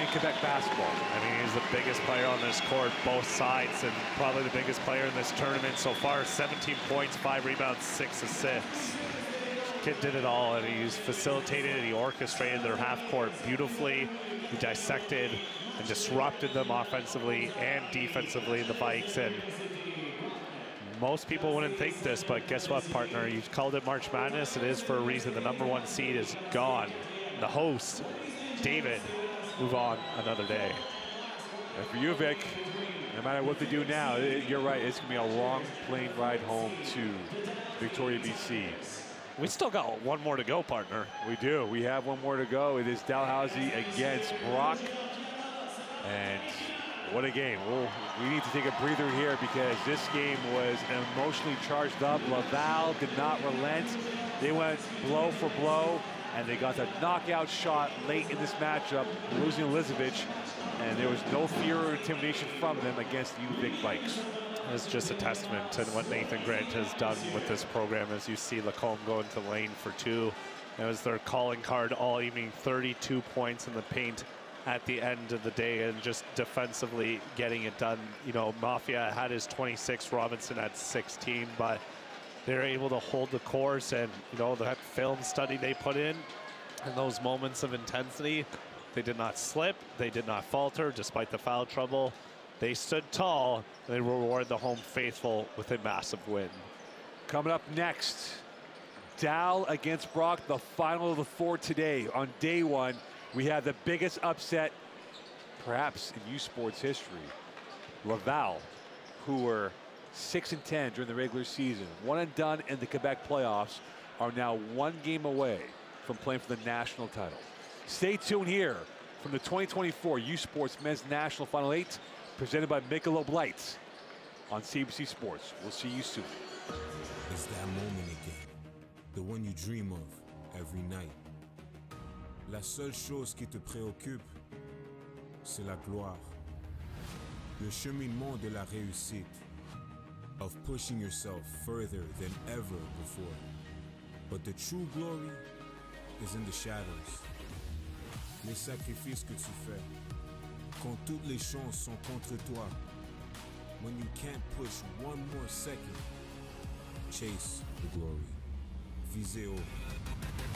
in Quebec basketball. I mean, he's the biggest player on this court, both sides, and probably the biggest player in this tournament so far. seventeen points, five rebounds, six assists. Kid did it all, and he's facilitated and he orchestrated their half court beautifully. He dissected and disrupted them offensively and defensively, the Vikes. And most people wouldn't think this, but guess what, partner? You've called it March Madness. It is for a reason. The number one seed is gone. The host, David, move on another day. And for you, Vic, no matter what they do now, it, you're right, it's gonna be a long plane ride home to Victoria, B C. We still got one more to go, partner. We do. We have one more to go. It is Dalhousie against Brock. And what a game. We'll, we need to take a breather here because this game was emotionally charged up. Laval did not relent. They went blow for blow, and they got the knockout shot late in this matchup, losing Ilizovic. And there was no fear or intimidation from them against the U Vic Vikes. It's just a testament to what Nathan Grant has done with this program, as you see Lacombe go into lane for two. It was their calling card all evening, thirty-two points in the paint at the end of the day, and just defensively getting it done. You know, Maffia had his twenty-six, Robinson had sixteen, but they're able to hold the course, and, you know, that film study they put in and those moments of intensity, they did not slip, they did not falter despite the foul trouble. They stood tall, and they reward the home faithful with a massive win. Coming up next, Dal against Brock, the final of the four today. On day one, we had the biggest upset, perhaps in U Sports history. Laval, who were six and ten during the regular season, one and done in the Quebec playoffs, are now one game away from playing for the national title. Stay tuned here from the twenty twenty-four U Sports Men's National Final Eight, presented by Michelob Light on C B C Sports. We'll see you soon. It's that moment again. the one you dream of every night. La seule chose qui te préoccupe, c'est la gloire. Le cheminement de la réussite, of pushing yourself further than ever before. But the true glory is in the shadows. Les sacrifices que tu fais, quand toutes les chances sont contre toi, when you can't push one more second, chase the glory. Visez haut.